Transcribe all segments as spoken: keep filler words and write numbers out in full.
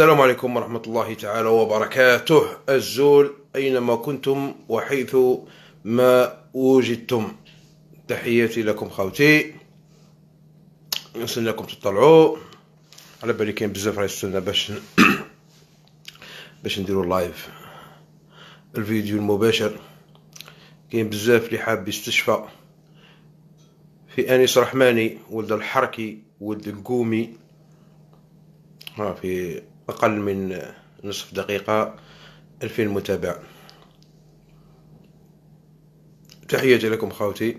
السلام عليكم ورحمة الله تعالى وبركاته. الزول أينما كنتم وحيث ما وجدتم، تحياتي لكم خوتي. نسأل لكم تطلعوا على بالي كاين بزاف راه يستنى باش باش نديرو اللايف الفيديو المباشر. كاين بزاف اللي حاب يستشفى في أنيس رحماني، ولد الحركي، ولد القومي. ها في أقل من نصف دقيقة ألفين متابع. تحياتي لكم خوتي.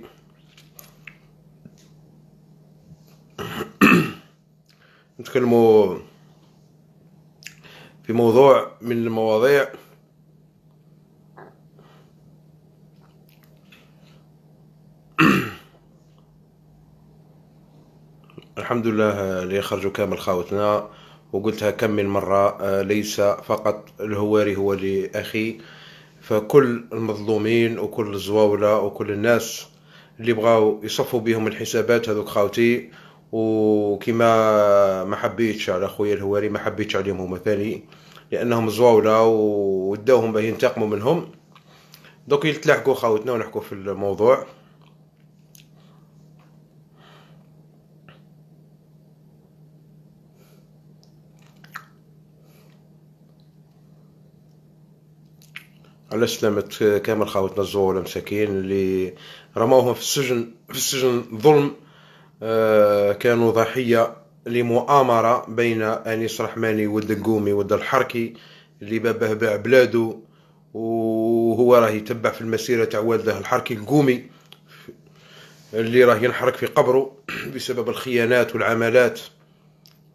نتكلموا في موضوع من المواضيع الحمد لله اللي خرجوا كامل خاوتنا، وقلتها كم من مرة، ليس فقط الهواري هو اللي أخي، فكل المظلومين وكل الزواولة وكل الناس اللي بغاو يصفوا بهم الحسابات هذوك خاوتي. وكما ما حبيتش على خويا الهواري، ما حبيتش عليهم هما ثاني، لأنهم زواولة وداوهم باه ينتقموا منهم. دوك يتلاحقوا خاوتنا ونحكوا في الموضوع. على سلامة كامل خاوتنا الزوال مساكين اللي رموهم في السجن، في السجن ظلم. آه كانوا ضحية لمؤامرة بين أنيس رحماني ولد القومي ولد الحركي اللي باباه باع بلادو، وهو راه يتبع في المسيرة تاع والده الحركي القومي اللي راه ينحرق في قبره بسبب الخيانات والعملات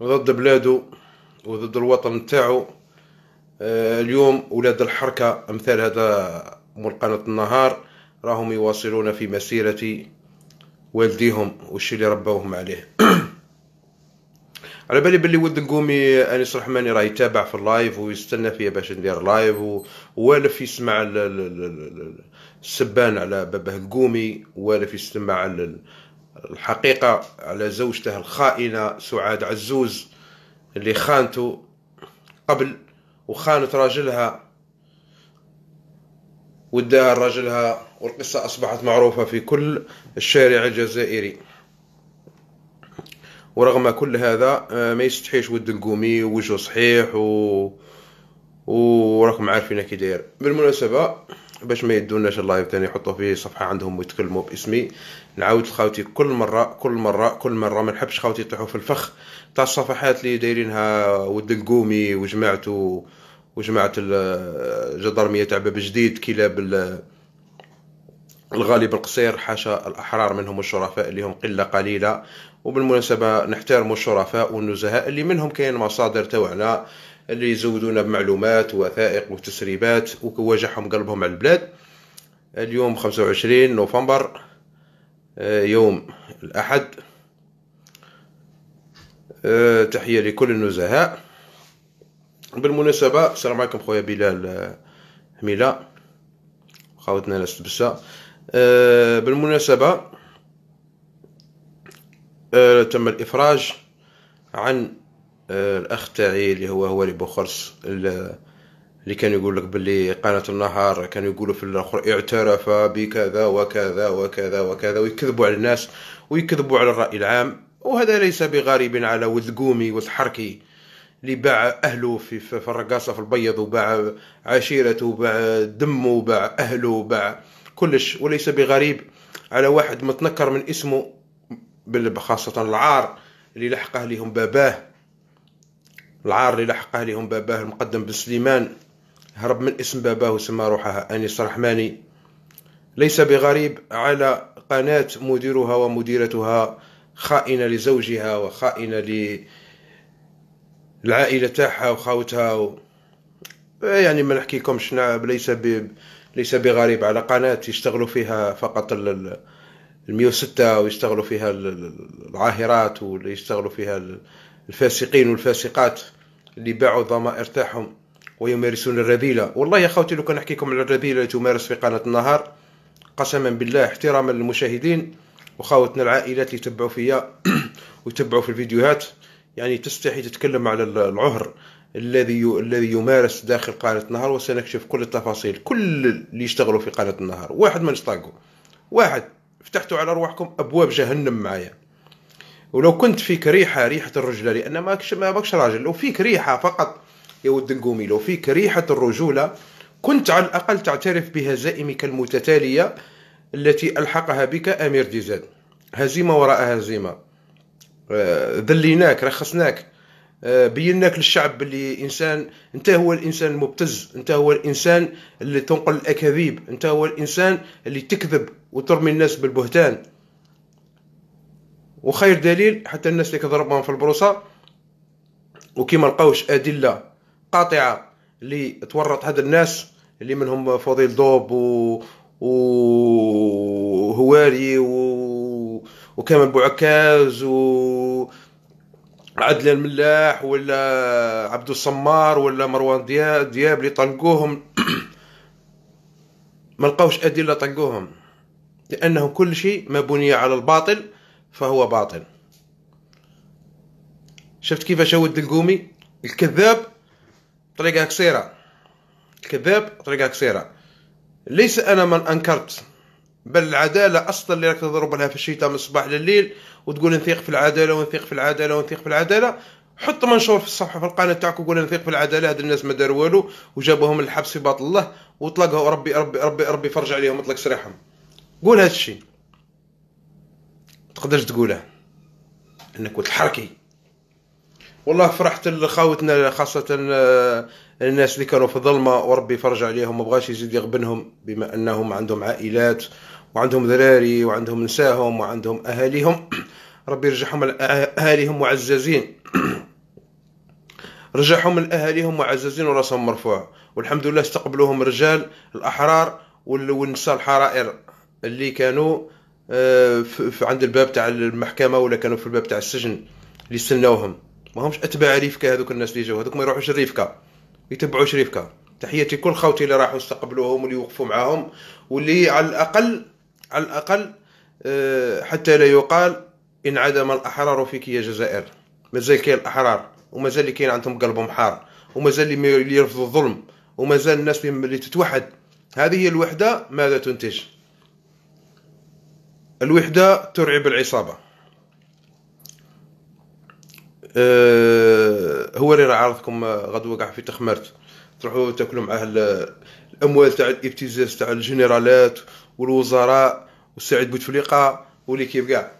ضد بلادو وضد الوطن تاعو. اليوم أولاد الحركة أمثال هذا مول قناة النهار راهم يواصلون في مسيرة والديهم والشي اللي ربوهم عليه. على بالي بلي ولد نقومي أنيس رحماني راه يتابع في اللايف ويستنى فيا باش ندير لايف، والف يسمع السبان على باباه القومي، والف يسمع الحقيقة على زوجته الخائنة سعاد عزوز اللي خانته قبل وخانت راجلها وداها راجلها، والقصة أصبحت معروفة في كل الشارع الجزائري. ورغم كل هذا ما يستحيش ود القومي وجهه صحيح و... وراكم عارفين كي داير. بالمناسبة باش ما يدوناش اللايف ثاني يحطوا فيه صفحة عندهم ويتكلموا باسمي. نعاود لخاوتي كل مرة كل مرة كل مرة، ما نحبش خاوتي يطيحوا في الفخ تاع الصفحات اللي دايرينها ود القومي وجماعته وجماعة الجدرمية تاع باب جديد، كلاب الغالب القصير، حاشا الأحرار منهم الشرفاء اللي هم قلة قليلة. وبالمناسبة نحترم الشرفاء والنزهاء اللي منهم كاين مصادر تاعنا اللي يزودونا بمعلومات ووثائق وتسريبات وواجعهم قلبهم على البلاد. اليوم خمسة وعشرين نوفمبر يوم الأحد. تحية لكل النزهاء. بالمناسبة السلام عليكم خويا بلال حميلة وخاوتنا ناس تبسة. بالمناسبة تم الإفراج عن الاخ تاعي اللي هو هو اللي بوخرس، اللي كان يقول لك باللي قناه النهار كانوا يقولوا في الاخر اعترف بكذا وكذا وكذا وكذا، ويكذبوا على الناس ويكذبوا على الراي العام. وهذا ليس بغريب على ولد قومي ولد حركي اللي باع اهله في, في الرقاصه في البيض، وباع عشيرته وباع دمه وباع اهله وباع كلش. وليس بغريب على واحد متنكر من اسمه، خاصه العار اللي لحقه لهم باباه، العار اللي لحقها لهم باباه المقدم بسليمان، هرب من اسم باباه وسمى روحها أنيس رحماني. ليس بغريب على قناة مديرها ومديرتها خائنة لزوجها وخائنة للعائلة تاعها وخاوتها و... يعني ما نحكيكمش. ليس ب... ليس بغريب على قناة يشتغلوا فيها فقط ال المية وستة، ويشتغلوا فيها العاهرات، ويشتغلوا فيها ال... الفاسقين والفاسقات اللي باعوا الضمائر تاعهم ويمارسون الرذيلة. والله يا خوتي لو كان نحكيكم على الرذيلة اللي تمارس في قناة النهار، قسما بالله احتراما للمشاهدين وخاوتنا العائلات اللي يتبعوا فيا ويتبعوا في الفيديوهات، يعني تستحي تتكلم على العهر الذي الذي يمارس داخل قناة النهار، وسنكشف كل التفاصيل. كل اللي يشتغلوا في قناة النهار واحد ما نشطاقوا، واحد فتحتوا على أرواحكم أبواب جهنم معايا. ولو كنت فيك ريحة ريحة الرجلة، لأن ما باكش راجل، لو فيك ريحة فقط يا ود نقومي، لو فيك ريحة الرجولة كنت على الأقل تعترف بهزائمك المتتالية التي ألحقها بك أمير ديزاد، هزيمة وراء هزيمة. ذليناك، رخصناك، بيناك للشعب باللي انسان، انت هو الانسان المبتز، انت هو الانسان اللي تنقل الاكاذيب، انت هو الانسان اللي تكذب وترمي الناس بالبهتان. وخير دليل حتى الناس اللي كضربهم في البروصه وكيما لقاوش ادله قاطعه اللي تورط هاد الناس اللي منهم فضيل ضوب و وهواري و... وكمال بوعكاز و عدل الملاح ولا عبد الصمار ولا مروان دياب دياب اللي طلقوهم ما لقاوش ادله طلقوهم، لانه كل شيء ما بني على الباطل فهو باطل. شفت كيفاش ود القومي الكذاب طريقه قصيره، الكذاب طريقه قصيره. ليس انا من انكرت، بل العداله اصلا اللي راك تضرب لها في الشتاء من الصباح لليل وتقول نثيق في العداله ونثيق في العداله ونثيق في العداله. حط منشور في الصفحه في القناه تاعك وقول نثيق في العداله، هاد الناس ما داروا والو وجابوهم للحبس في باطل الله وطلقها، ربي ربي ربي ربي فرج عليهم وطلق سراحهم. قول هاد الشيء، تقدرش تقوله انك كنت حركي. والله فرحت لخاوتنا، خاصه الناس اللي كانوا في الظلمه وربي فرج عليهم وما بغاش يزيد يغبنهم، بما انهم عندهم عائلات وعندهم ذراري وعندهم نساهم وعندهم اهاليهم، ربي يرجعهم لاهاليهم معززين، رجعهم لاهاليهم معززين وراسهم مرفوع. والحمد لله استقبلوهم الرجال الاحرار والنساء الحرائر اللي كانوا عند الباب تاع المحكمه ولا كانوا في الباب تاع السجن اللي استناوهم. ما همش اتباع ريفكا، هذوك الناس اللي جاو هذوك ما يروحوش لريفكا، يتبعوش ريفكا. تحياتي كل خوتي اللي راحوا استقبلوهم واللي وقفوا معاهم واللي على الاقل على الاقل حتى لا يقال انعدم الاحرار فيك يا جزائر. مازال كاين الاحرار ومازال كاين عندهم قلبهم حار ومازال اللي يرفضوا الظلم ومازال الناس اللي تتوحد. هذه الوحده ماذا تنتج؟ الوحده ترعب العصابه. أه هو اللي راه عارضكم غدوه كاع في تخمرت تروحوا تاكلوا معاه الاموال تاع الابتزاز تاع الجنرالات والوزراء والسعيد بوتفليقه والكيف كاع.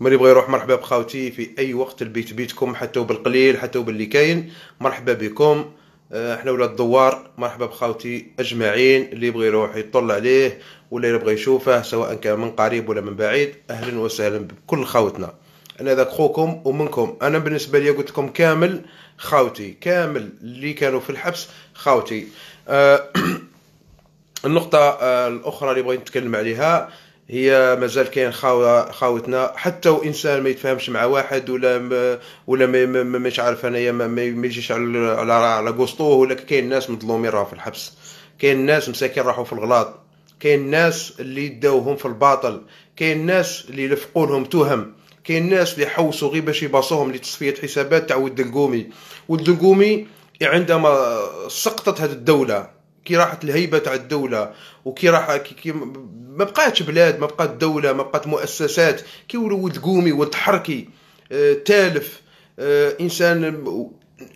من يبغى يروح مرحبا بخاوتي في اي وقت، البيت بيتكم، حتى وبالقليل حتى وباللي كاين مرحبا بكم. احنا ولاد الدوار مرحبا بخاوتي اجمعين. اللي يبغى يروح يطل عليه ولا يبغى يشوفه سواء كان من قريب ولا من بعيد، اهلا وسهلا بكل خاوتنا. انا ذاك خوكم ومنكم. انا بالنسبه لي قلت لكم كامل خاوتي، كامل اللي كانوا في الحبس خاوتي. آه النقطه آه الاخرى اللي بغيت نتكلم عليها هي مازال كاين خاوتنا حتى وانسان ما يتفاهمش مع واحد ولا ما ولا مش عارف انايا ما يجيش على على قسطوه ولا. كاين ناس مظلومين راهو في الحبس، كاين ناس مساكين راحوا في الغلاط، كاين ناس اللي داوهم في الباطل، كاين ناس اللي لفقوا لهم تهم، كاين ناس اللي حوسوا غير باش يباصوهم لتصفيه حسابات تاع ود القومي. ود القومي عندما سقطت هذه الدوله كي راحت الهيبه تاع الدوله وكي راح كي ما بقاتش بلاد، ما بقات دوله، ما بقات مؤسسات، كي ولو ود قومي ود حركي آه تالف آه انسان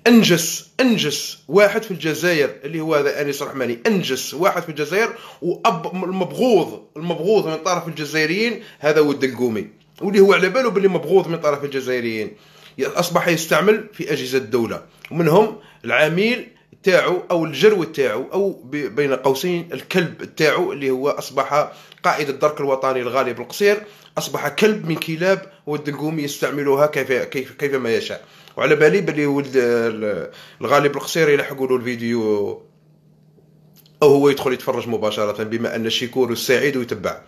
انجس انجس واحد في الجزائر اللي هو هذا أنيس رحماني، انجس واحد في الجزائر واب المبغوض المبغوض من طرف الجزائريين هذا ود القومي، واللي هو على باله باللي مبغوض من طرف الجزائريين اصبح يستعمل في اجهزه الدوله، ومنهم العميل تاعو او الجرو تاعو او بين قوسين الكلب تاعو اللي هو اصبح قائد الدرك الوطني الغالب القصير، اصبح كلب من كلاب ود القومي يستعملها كيف كيف كيفما يشاء. وعلى بالي بلي ولد الغالب القصير يلحقوا له الفيديو او هو يدخل يتفرج مباشره، بما ان الشيكور السعيد ويتبع،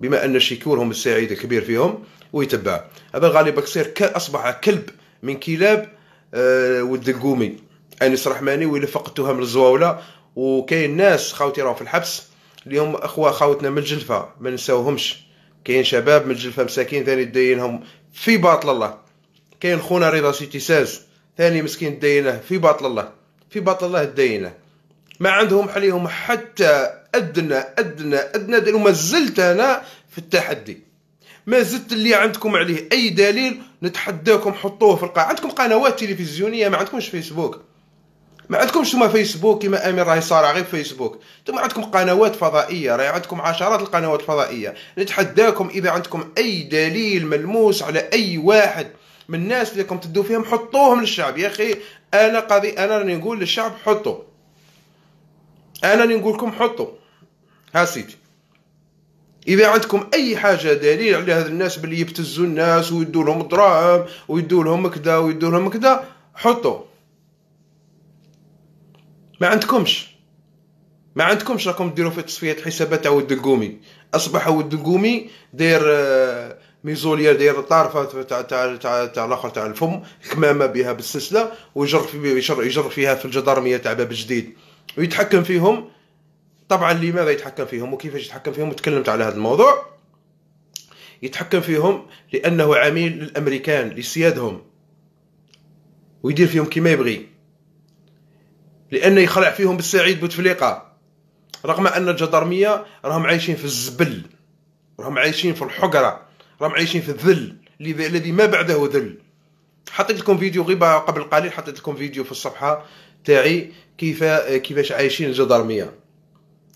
بما ان شيكورهم السعيد كبير فيهم ويتبع. هذا غالب قصير اصبح كلب من كلاب أه ود القومي أنيس رحماني ويلفق التهم للزواوله. وكاين ناس خاوتي راهو في الحبس اللي هم اخوه خاوتنا من الجلفه ما نساوهمش، كاين شباب من الجلفه مساكين ثاني داينهم في باطل الله. كاين خونا رضا سيتي ستة عشر ثاني مسكين دينه في باطل الله، في باطل الله دينه، ما عندهم عليهم حتى ادنى ادنى ادنى دليل. وما زلت انا في التحدي، ما زلت اللي عندكم عليه اي دليل نتحداكم حطوه في القاع. عندكم قنوات تلفزيونيه، ما عندكمش فيسبوك، ما عندكمش نتوما فيسبوك كيما امير راهي صارع غير فيسبوك، نتوما عندكم قنوات فضائيه، راهي عندكم عشرات القنوات الفضائيه. نتحداكم اذا عندكم اي دليل ملموس على اي واحد من الناس اللي راكم تدوا فيهم حطوهم للشعب. يا اخي انا قاضي، انا راني نقول للشعب حطوا، انا راني نقول لكم حطوا. ها سيدي، اذا عندكم اي حاجه دليل على هاد الناس باللي يبتزوا الناس ويدوا لهم دراهم ويدوا لهم كذا ويدوا لهم كذا، حطوا. ما عندكمش، ما عندكمش، راكم ديروا في تصفيات حسابات تاع ود القومي. اصبح ود القومي داير ميزوليا، داير طارفه تاع تاع تاع تاع الاخر تاع الفم، كمامه بها بالسلسله، ويجر يجر فيها في الجدرميه تاع باب جديد، ويتحكم فيهم. طبعا لماذا يتحكم فيهم وكيفاش يتحكم فيهم؟ وتكلمت على هذا الموضوع. يتحكم فيهم لانه عميل للامريكان لسيادهم، ويدير فيهم كما يبغي، لأنه يخلع فيهم بالسعيد بوتفليقة، رغم أن الجدرمية راهم عايشين في الزبل، راهم عايشين في الحقرة، راهم عايشين في الذل الذي ما بعده ذل. حطيت لكم فيديو غيبة قبل قليل، حطيت لكم فيديو في الصفحة تاعي كيف كيفاش عايشين الجدرمية،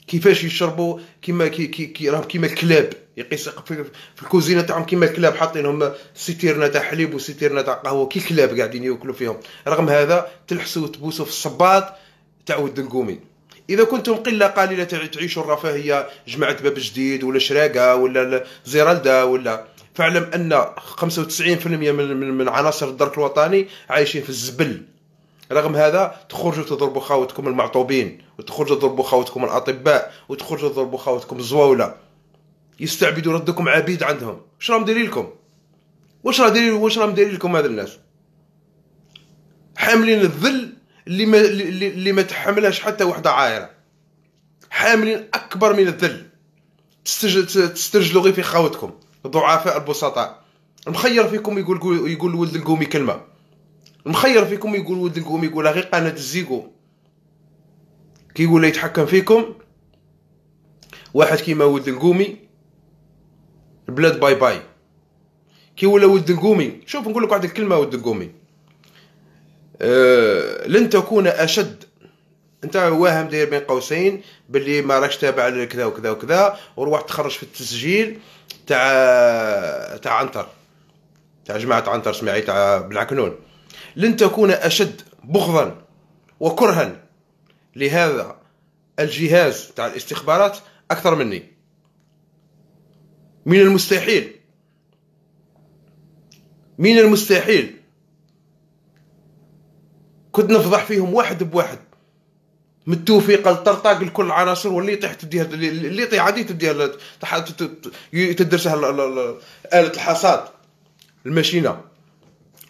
كيفاش يشربوا كيما كي كي راهم كيما الكلاب، يقيس في الكوزينه تاعهم كيما الكلاب، حاطينهم سيتيرنا تاع حليب وسيتيرنا تاع قهوه كي الكلاب قاعدين ياكلوا فيهم. رغم هذا تلحسوا وتبوسوا في الصباط تاع ود القومي. اذا كنتم قله قليله تعيشوا الرفاهيه جماعه باب جديد ولا شراقه ولا زيرالده ولا، فاعلم ان خمسة وتسعين بالمئة من من عناصر الدرك الوطني عايشين في الزبل. رغم هذا تخرجوا تضربوا خاوتكم المعطوبين، وتخرجوا تضربوا خاوتكم الاطباء، وتخرجوا تضربوا خاوتكم الزواوله، يستعبدوا ردكم عبيد عندهم. واش راهم دايرين لكم؟ واش راه دايرين واش راهم دايرين لكم هاد الناس؟ حاملين الذل اللي ما اللي ما تحملهاش حتى وحده عايره، حاملين اكبر من الذل، تسترجلوا غير في خاوتكم ضعفاء البسطاء. المخير فيكم يقول يقول ولد القومي كلمه، المخير فيكم يقول ولد القومي يقولها غير قناه الزيكو. كي يقول يتحكم فيكم واحد كيما ولد القومي، البلاد باي باي. كي ولا ولد القومي، شوف نقول لك واحد الكلمه ولد القومي، أه لن تكون اشد. انت واهم داير بين قوسين باللي ما راكش تابع لكذا وكذا وكذا، وروحت تخرج في التسجيل تاع تاع عنتر، تاع جماعه عنتر اسماعيل تاع بالعكنون. لن تكون اشد بغضا وكرها لهذا الجهاز تاع الاستخبارات اكثر مني، من المستحيل، من المستحيل. كنت نفضح فيهم واحد بواحد، من التوفيق للطرطاق لكل العناصر، واللي يطيح تديها، اللي يطيح عادي تديها تدرسها آلة الحصاد الماشينة.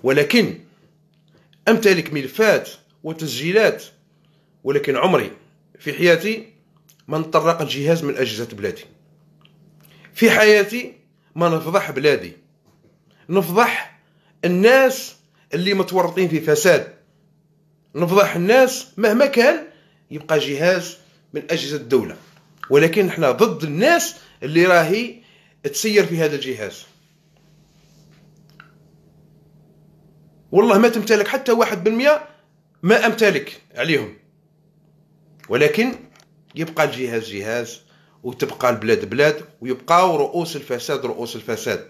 ولكن أمتلك ملفات وتسجيلات، ولكن عمري في حياتي ما نطرق الجهاز من أجهزة بلادي، في حياتي ما نفضح بلادي، نفضح الناس اللي متورطين في فساد، نفضح الناس مهما كان يبقى جهاز من أجهزة الدولة. ولكن احنا ضد الناس اللي راهي تسير في هذا الجهاز. والله ما تمتلك حتى واحد بالمئة، ما أمتلك عليهم، ولكن يبقى الجهاز جهاز، وتبقى البلاد بلاد، ويبقاو رؤوس الفساد رؤوس الفساد.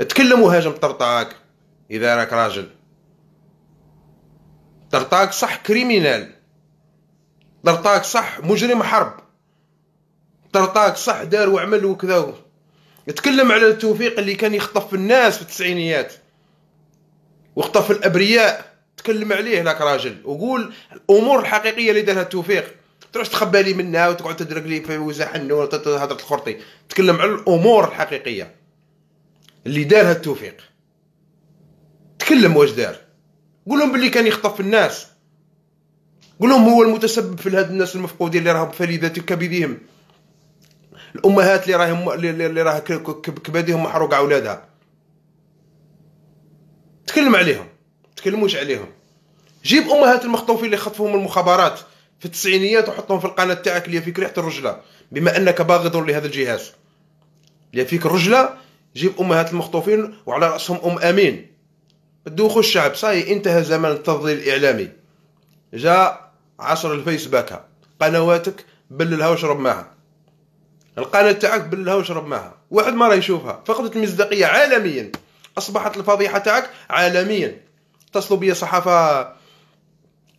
اتكلم وهاجم طرطاق اذا راك راجل. طرطاق صح كريمينال، طرطاق صح مجرم حرب، طرطاق صح دار وعمل وكذا. اتكلم على التوفيق اللي كان يخطف الناس في التسعينيات وخطف الابرياء، تكلم عليه راك راجل، وقول الامور الحقيقيه اللي دارها التوفيق، تروحش تخبى لي منها وتقعد تدرك لي في وزاح النور هضره الخرطي. تكلم على الامور الحقيقيه اللي دارها التوفيق، تكلم واش دار، قول لهم باللي كان يخطف الناس، قول لهم هو المتسبب في هاد الناس المفقودين اللي راهم فلذات كبدهم، الامهات اللي راهم اللي راه كباديهم محروقه اولادها، تكلم عليهم. تكلموش عليهم. جيب امهات المخطوفين اللي خطفوهم المخابرات في التسعينيات وحطهم في القناه تاعك اللي فيك ريحه الرجله، بما انك باغض لهذا الجهاز اللي فيك الرجله. جيب امهات المخطوفين وعلى راسهم ام امين. دوخوا الشعب، صاي انتهى زمن التضليل الاعلامي، جاء عصر الفيس باكا. قنواتك بللها واشرب معها، القناه تاعك بللها واشرب معها، واحد ما راه يشوفها، فقدت المصداقيه عالميا، اصبحت الفضيحه تاعك عالميا. اتصلوا بيا صحافه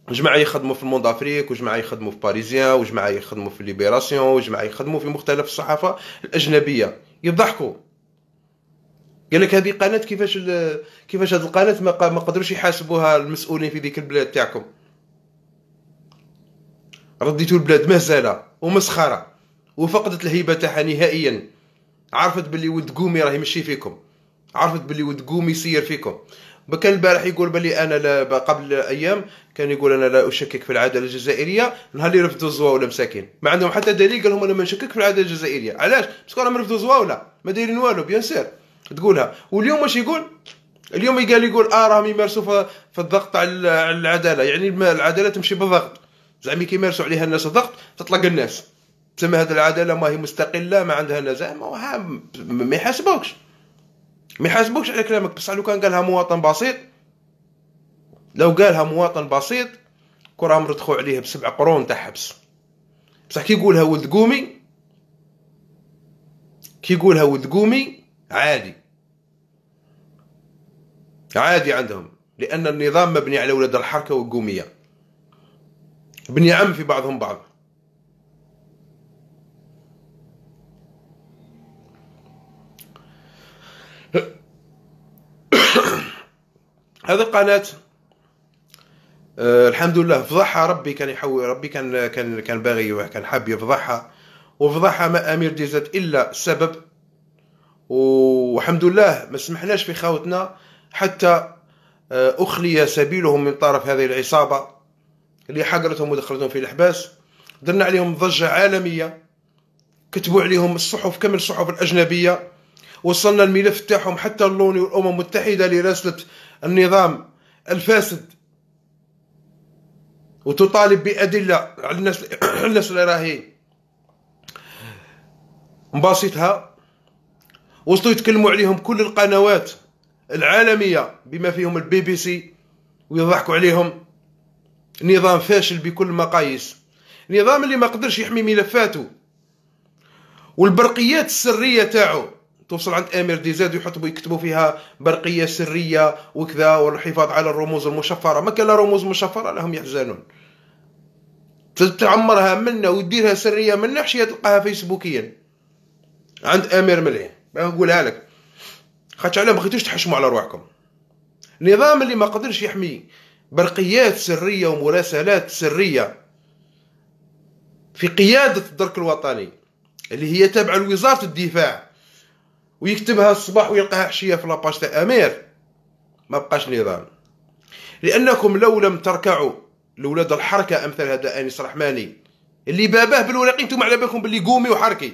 جماعه يخدموا في الموند افريك، وجماعه يخدموا في باريزيان، وجماعه يخدموا في ليبراسيون، وجماعه يخدموا في مختلف الصحافه الاجنبيه، يضحكوا. قال لك هذه قناه كيفاش كيفاش هذه القناه ما ما قدروش يحاسبوها المسؤولين في ذيك البلاد تاعكم. رديتوا البلاد مهزله ومسخره وفقدت الهيبه تاعها نهائيا. عرفت باللي ود قومي راه يمشي فيكم، عرفت باللي ود قومي يسير فيكم. كان البارح يقول بلي انا لا، قبل ايام كان يقول انا لا اشكك في العاده الجزائريه، نهار اللي رفضوا الزواوله مساكين ما عندهم حتى دليل، قال لهم انا ما نشكك في العاده الجزائريه. علاش؟ باسكو راهم رفضوا زواوله ما دايرين والو بيان سير تقولها. واليوم واش يقول؟ اليوم قال يقول اه راهم يمارسوا في الضغط على العداله، يعني العداله تمشي بالضغط، زعما كيمارسوا عليها الناس الضغط تطلق الناس، تسمى هذه العداله ما هي مستقله ما عندها نزاع، ما يحاسبوكش ما يحاسبوكش على كلامك. بصح لو كان قالها مواطن بسيط، لو قالها مواطن بسيط كون راهم ردخوا عليه بسبع قرون تاع حبس. بصح كي يقولها ولد قومي، كي يقولها ولد قومي عادي عادي عندهم، لأن النظام مبني على ولاد الحركة والقومية، بني عم في بعضهم بعض. هذه القناة آه الحمد لله فضحها ربي، كان يحول ربي كان كان كان باغي كان حاب يفضحها، وفضحها ما أمير ديزاد إلا السبب. والحمد لله ما سمحناش في خاوتنا حتى آه أخلي سبيلهم من طرف هذه العصابة اللي حقرتهم ودخلتهم في الأحباس. درنا عليهم ضجة عالمية، كتبوا عليهم الصحف كامل الصحف الأجنبية، وصلنا الملف تاعهم حتى اللوني والأمم المتحدة اللي راسلت النظام الفاسد وتطالب بأدلة على الناس الناس اللي راهي مباسطها. وصلوا يتكلموا عليهم كل القنوات العالمية بما فيهم البي بي سي، ويضحكوا عليهم. نظام فاشل بكل المقاييس، نظام اللي ما قدرش يحمي ملفاته، والبرقيات السرية تاعو توصل عند امير ديزاد ويحطوا يكتبوا فيها برقيه سريه وكذا، والحفاظ على الرموز المشفره. ما كان لا رموز مشفره لهم يحزنون، تعمرها منا وديرها سريه منا حشيه تلقاها فيسبوكيا عند امير ملعي. نقولها لك خاطر علاه بغيتوش تحشموا على رواحكم. نظام اللي ما قدرش يحمي برقيات سريه ومراسلات سريه في قياده الدرك الوطني اللي هي تابعه لوزاره الدفاع، ويكتبها الصباح ويلقاها عشيه في لاباج تاع امير، ما بقاش نظام. لانكم لو لم تركعوا لولاد الحركه امثال هذا انيس رحماني اللي باباه بالوراقي، نتوما على بالكم باللي قومي وحركي،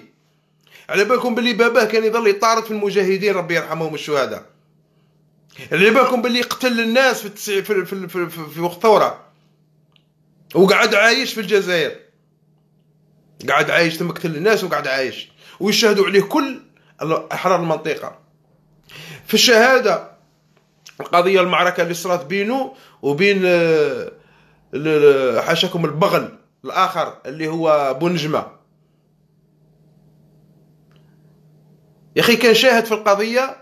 على بالكم باللي باباه كان يظل يطارد في المجاهدين ربي يرحمهم الشهداء، على بالكم باللي قتل الناس في التسع في, في, في, في, في وقت الثوره، وقعد عايش في الجزائر، قعد عايش تم، قتل الناس وقعد عايش، ويشهدوا عليه كل أحرار المنطقة في الشهادة. القضية المعركة اللي صارت بينه وبين حاشاكم البغل الآخر اللي هو بونجمة، يا أخي كان شاهد في القضية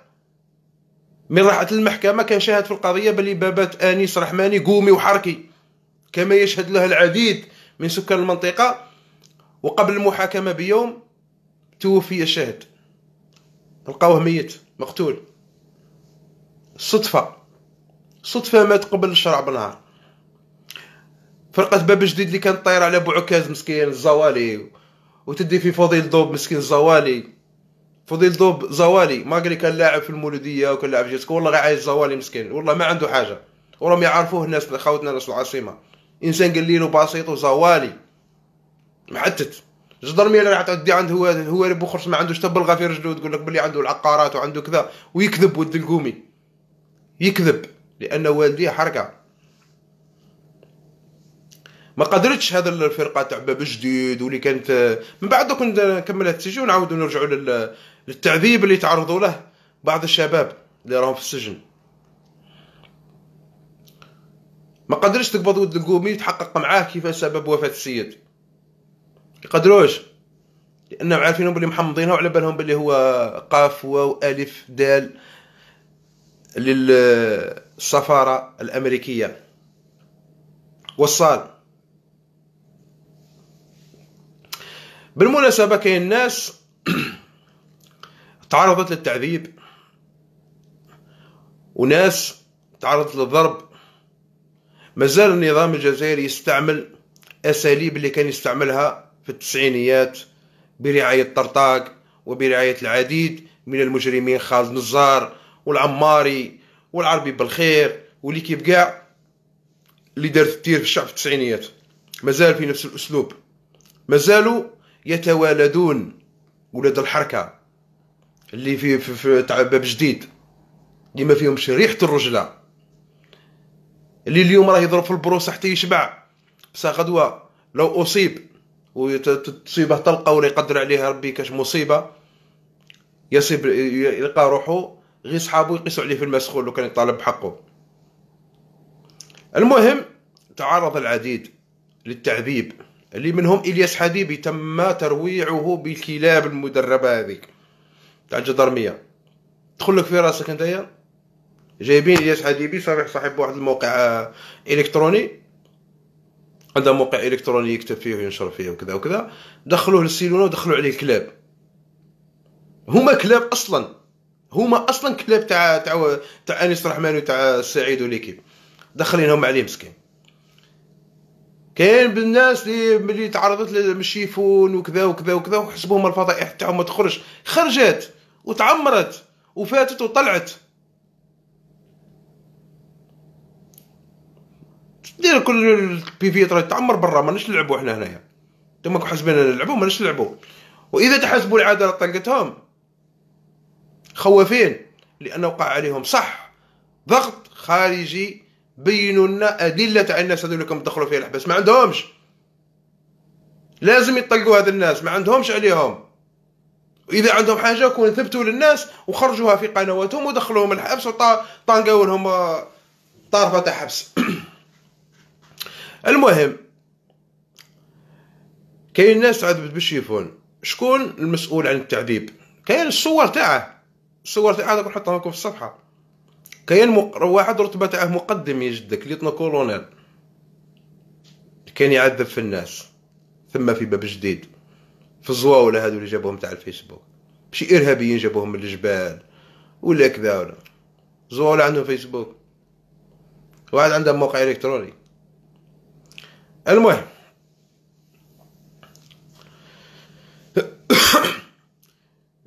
من راحة المحكمة، كان شاهد في القضية بلي بابات أنيس رحماني قومي وحركي كما يشهد له العديد من سكان المنطقة. وقبل المحاكمة بيوم توفي الشاهد، لقاوه ميت مقتول، صدفة صدفة مات قبل الشرع بنهار. فرقة باب جديد اللي كانت طايرة على بوعكاز مسكين الزوالي، وتدي في فضيل دوب مسكين الزوالي، فضيل دوب زوالي ماكري كان لاعب في المولودية وكان لاعب في جيسكو، والله غير عايز زوالي مسكين، والله ما عنده حاجة، وراهم يعرفوه الناس خاوتنا ناس العاصمة، إنسان قليل وبسيط وزوالي محتت. الجدرميه اللي راح تعدي عند هو هو اللي بوخرس ما عندوش حتى بلغه في رجله، وتقول لك بلي عنده العقارات وعنده كذا، ويكذب ود القومي يكذب. لأن والديه حركة، ما قدرتش هذا الفرقة تاع باب جديد واللي كانت من بعد كنت كملت السجن. ونعاودوا نرجعوا للتعذيب اللي تعرضوا له بعض الشباب اللي راهم في السجن، ما قدرش تقبض ود القومي يتحقق معاه كيف سبب وفاة السيد، يقدروش لأنهم عارفينهم بلي محمضينها وعلى بالهم بلي هو قاف واو ألف دال للسفارة الأمريكية. وصال بالمناسبة كاين ناس تعرضت للتعذيب وناس تعرضت للضرب، مازال النظام الجزائري يستعمل أساليب اللي كان يستعملها في التسعينيات برعاية طرطاق وبرعاية العديد من المجرمين، خالد نزار والعماري والعربي بالخير واللي كيف كاع اللي دارت التير في الشعب في التسعينيات، مازال في نفس الأسلوب، مازالوا يتوالدون ولاد الحركة اللي في في, في تاع باب جديد اللي ما فيهمش ريحة الرجلة، اللي اليوم راه يضرب في البروسة حتى يشبع، بصح غدوة لو أصيب وتصيبه طلقة ولا يقدر عليها ربي كاش مصيبة يصيب يلقى روحو غير صحابو يقيسوا عليه في المسخول لو كان يطالب بحقه. المهم تعرض العديد للتعذيب اللي منهم إلياس حديبي تم ترويعه بالكلاب المدربة هذيك تاع الجدرمية. تدخلك في راسك نتايا جايبين إلياس حديبي صحيح صاحب واحد الموقع إلكتروني، عنده موقع إلكتروني يكتب فيه وينشر فيه وكذا وكذا، دخلوه للسيلونة ودخلوا عليه كلاب، هما كلاب أصلا، هما أصلا كلاب تاع تاع تاع أنيس رحماني وتاع سعيد وليكيب، دخلينهم عليه مسكين. كاين بالناس اللي ملي تعرضت للشيفون وكذا وكذا وكذا وحسبوهم الفضائح تاعهم ما تخرج، خرجت وتعمرت وفاتت وطلعت. دير كل البيفي ترى تعمر برا، ماناش نلعبو حنا هنايا، انتوما كو حاسبيننا نلعبو، ماناش نلعبو. واذا تحاسبوا العداله طلقتهم خوافين لانه وقع عليهم صح ضغط خارجي. بينوا لنا ادله تاع الناس هذولكم تدخلوا فيها الحبس، ما عندهمش، لازم يطلقوا هاد الناس، ما عندهمش عليهم. واذا عندهم حاجه كون ثبتوا للناس وخرجوها في قنواتهم ودخلوهم الحبس وطنقوا لهم طرفه تاع حبس. المهم كاين ناس تعذبت بالشيفون. شكون المسؤول عن التعذيب؟ كاين الصور تاعه، الصور تاعه نقول نحطها لكم في الصفحه. كاين واحد رتبه تاعه مقدم يجدك ليتنا كولونيل، كان يعذب في الناس ثم في باب جديد في الزواوله هذو اللي جابوهم تاع الفيسبوك، ماشي ارهابيين جابوهم من الجبال ولا كذا ولا زواوله عندهم فيسبوك، واحد عنده موقع الكتروني. المهم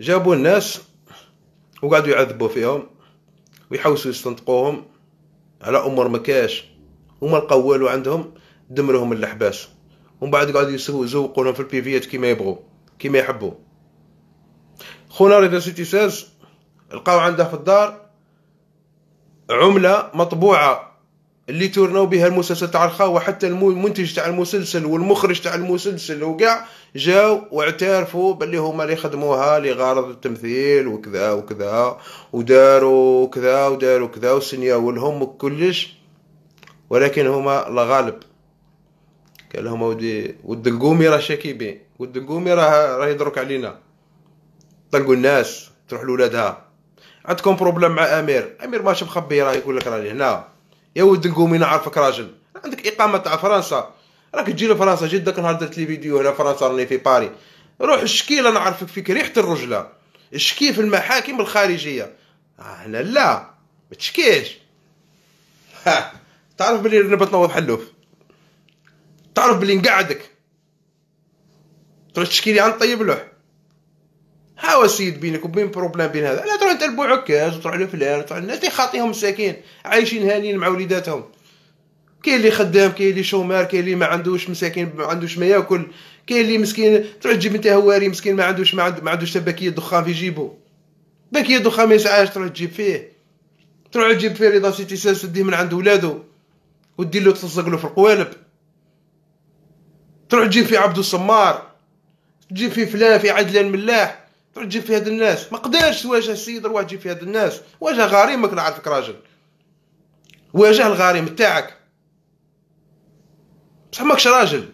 جابوا الناس وقعدوا يعذبوا فيهم ويحوسوا يستنطقوهم على امور مكاش وما لقاو والو عندهم، دمرهم الحباس ومن بعد قعدوا يزوقوا لهم في البيفيات كيما يبغوا كيما يحبوا. خونا رضا سيتي ستة عشر لقاو عنده في الدار عمله مطبوعه اللي تورناو بها المسلسل تاع الخاوه، حتى المنتج تاع المسلسل والمخرج تاع المسلسل وكاع جاو واعترفوا باللي هما اللي خدموها لغرض التمثيل وكذا وكذا وداروا كذا وداروا كذا وسنياو لهم كلش، ولكن هما الغالب قال لهم اودي ود القومي راه شاكيبي، ود القومي راه راه يضرك علينا، طلقوا الناس تروح لولادها. عندكم بروبليم مع امير، امير ماشي مخبي، راه يقول لك راني هنا يا ود القومي نعرفك راجل، عندك اقامه تاع فرنسا، راك تجي لفرنسا، جيت داك النهار درت لي فيديو هنا فرنسا راني في باري، روح اشكي لا نعرفك فيك ريحه الرجله، اشكي في المحاكم الخارجيه. هنا لا ما تشكيش، تعرف بلي نبت نوض حلوف، تعرف بلي نقعدك، تروح تشكي لي عن طيب لوح. هاو السيد بينك وبين بروبلام بين هذا، لا تروح انت لبوعكاز وتروح لفلان وتروح للناس اللي خاطيهم مساكين عايشين هانيين مع وليداتهم، كاين اللي خدام، كاين اللي شومار، كاين اللي ما عندوش مساكين ما عندوش ما ياكل، كاين اللي مسكين تروح تجيب انت هواري مسكين ما عندوش ما عندوش حتى باكيه دخان في جيبو، باكيه دخان ما يسعاش تروح تجيب فيه، تروح تجيب فيه رضا سيتي سادس وديه من عند ولادو ودير له تلصق له في القوالب، تروح تجيب فيه عبدو السمار، تجيب فيه فلان في عدلان ملاح، تروح تجيب فيه هاد الناس. ما قدرش تواجه السيد، روح تجيب فيه هاد الناس، واجه غريمك، نعرفك راجل، واجه الغريم تاعك، بصح ماكش راجل،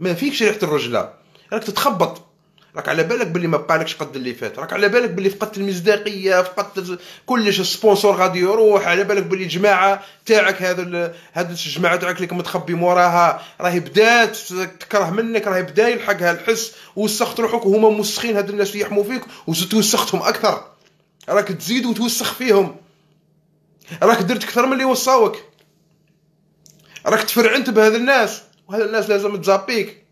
ما فيكش ريحه الرجله، راك تتخبط، راك على بالك باللي ما بقالكش قد اللي فات، راك على بالك باللي فقدت المصداقيه، فقدت كلش، السبونسور غادي يروح، على بالك باللي الجماعه تاعك هذا هذا الجماعه تاعك اللي متخبي موراها راهي بدات تكره منك، راهي بدا يلحقها الحس، وسخت روحك وهما موسخين هاد الناس اللي يحموا فيك، وزدت وسختهم اكثر، راك تزيد وتوسخ فيهم، راك درت اكثر من اللي وصاوك، راك تفرعنت بهذا الناس، وهذا الناس لازم تزابيك.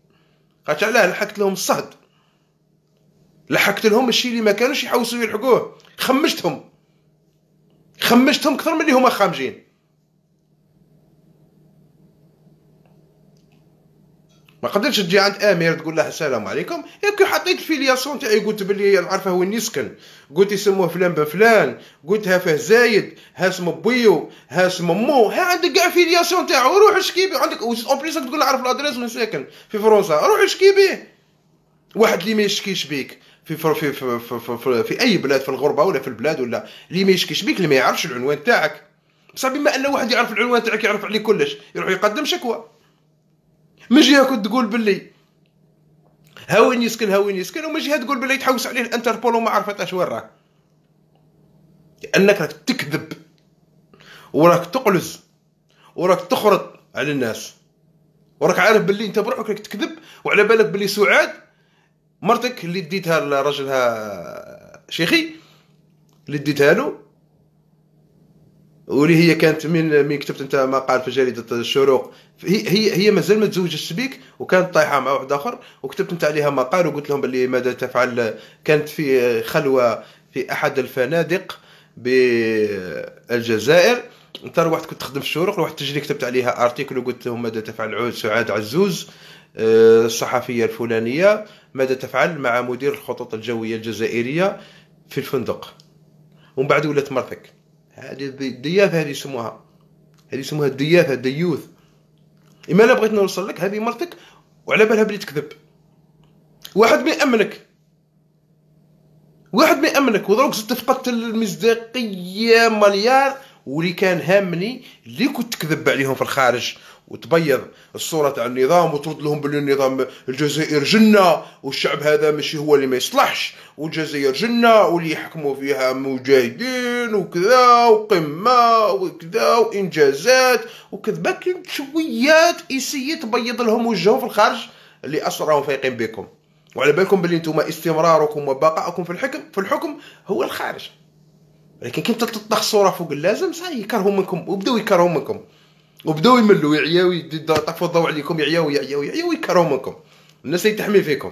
قالت علاه لحقت لهم الصهد، لحقت لهم الشيء اللي ما كانوش يحوسوا يلحقوه، خمشتهم خمشتهم اكثر من اللي هما خامجين. ما قدرتش تجي عند امير تقول له السلام عليكم، ياك حطيت الفيلياسيون تاعي، قلت بلي نعرفه وين يسكن، قلت يسموه فلان بن فلان، قلت ها فيه زايد، ها اسمه بويو، ها اسمه مو، ها عندك كاع الفيلياسيون تاعو، روح اشكي بيه، عندك اون بليس تقول نعرف الادريس وين ساكن في فرنسا، روح اشكي بيه. واحد اللي ما يشكيش بيك في في في, في, في, في, في في اي بلاد، في الغربه ولا في البلاد، ولا اللي ما يشكيش بيك، اللي ما يعرفش العنوان تاعك، بصح بما ان واحد يعرف العنوان تاعك يعرف عليه كلش، يروح يقدم شكوى. من جهه كنت تقول باللي ها وين يسكن ها وين يسكن، ومن جهه تقول باللي تحوس عليه الانتربول وما عرفتش وين راه، لانك راك تكذب وراك تقلز وراك تخرط على الناس، وراك عارف باللي انت بروحك راك تكذب، وعلى بالك باللي سعاد مرتك اللي ديتها لراجلها شيخي اللي ديتها له، واللي هي كانت من من كتبت انت مقال في جريده الشروق، هي هي هي مازال ما تزوجتش بيك، وكانت طايحه مع واحد اخر، وكتبت انت عليها مقال وقلت لهم باللي ماذا تفعل. كانت في خلوه في احد الفنادق بالجزائر، انت روحت كنت تخدم في الشروق، روحت تجري كتبت عليها ارتيكل وقلت لهم ماذا تفعل سعاد عزوز الصحفيه الفلانيه، ماذا تفعل مع مدير الخطوط الجويه الجزائريه في الفندق، ومن بعد ولات مرتك. هذه الدياف هذه يسموها، هذه يسموها الدياف، الديوث. إما أنا بغيت نوصل لك هذه مرتك وعلى بالها بلي تكذب، واحد ما يأمنك، واحد ما يأمنك، ودروك زدت فقدت المصداقية مليار، واللي كان هامني اللي كنت تكذب عليهم في الخارج وتبيض الصورة تاع النظام وترد لهم باللي النظام الجزائر جنة، والشعب هذا ماشي هو اللي ما يصلحش، والجزائر جنة واللي يحكموا فيها مجاهدين وكذا وقمة وكذا وإنجازات وكذا. كاين شويات إيسية تبيض لهم وجههم في الخارج اللي أصلا راهم فايقين بكم، وعلى بالكم باللي نتوما استمراركم وبقائكم في الحكم في الحكم هو الخارج. لكن كي تطلق صورة فوق اللازم صح يكرهوا منكم، وبداو يكرهوا منكم، وبداو يملوا يعياو، يطفوا الضوء عليكم، يعياو يعياو يعياو، يكرهوا منكم، الناس اللي تحمي فيكم.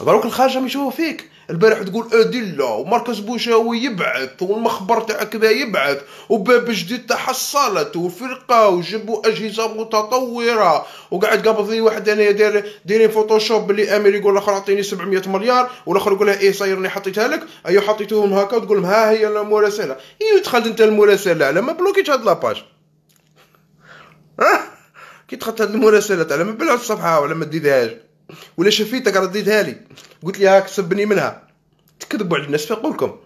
دروك الخارج راهم يشوفوا فيك، البارح تقول ادله ومركز بوشاوي يبعث، والمخبر تاع كذا يبعث، وباب جديد تحصلت، وفرقه وجبوا اجهزه متطوره، وقعد قابضني واحد انا داير دايرين فوتوشوب باللي امير يقول الاخر اعطيني سبعمية مليار، والاخر يقول لها ايه صايرني حطيتها لك، ايوا حطيتوهم هكا، وتقول لهم ها هي المراسله، ايوا دخلت انت المراسله على ما بلوكيت هاد لاباج، ها كي دخلت هاد المراسله على ما بلعت الصفحه ولا ما ديتهاش، ولا شفيتك رديتها لي قلت لي هاك سبني منها. تكذبوا على الناس في قولكم،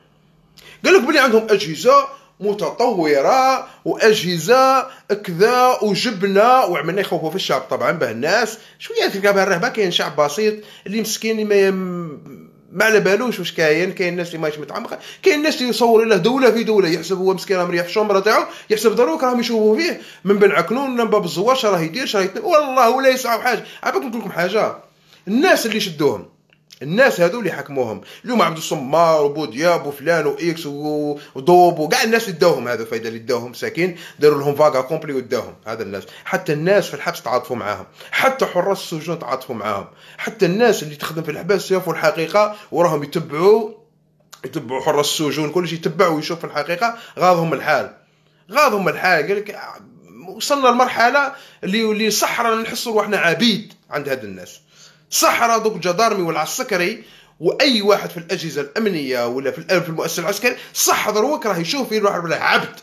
قال لك بلي عندهم اجهزه متطوره واجهزه كذا وجبنا وعملنا، يخوفوا في الشعب طبعا به الناس شويه تلقى بها الرهبه. كاين شعب بسيط اللي مسكين اللي ما يم... ما على بالوش واش كاين، كاين الناس اللي ماهيش متعمقه، كاين الناس اللي يصور له دوله في دوله، يحسب هو مسكين راه مريح في الشومره تاعو، يحسب دروك راهم يشوفوا فيه من بن عكنون من باب الزوار شراه يدير شراه يتنب... والله ولا يسعوا حاجه. عباك نقول لكم حاجه، الناس اللي شدوهم، الناس هذو اللي حكموهم، اليوم عبد الصمار وبودياب وفلان واكس وضوب وكاع الناس اللي داوهم، هذو فايده اللي داوهم ساكين، داروا لهم فاكا كومبلي وداوهم. هذا الناس حتى الناس في الحبس تعاطفوا معاهم، حتى حراس السجون تعاطفوا معاهم، حتى الناس اللي تخدم في الحباس شافوا الحقيقه وراهم يتبعوا يتبعوا حراس السجون كلش يتبعوا ويشوفوا الحقيقه. غاضهم الحال، غاضهم الحال، قال لك وصلنا لمرحله اللي اللي صح رانا نحسوا روحنا عبيد عند هاد الناس، صح راه دوك الجدارمي والعسكري واي واحد في الاجهزه الامنيه ولا في في المؤسسه العسكريه صح دروك راه يشوف فين روح ولا عبد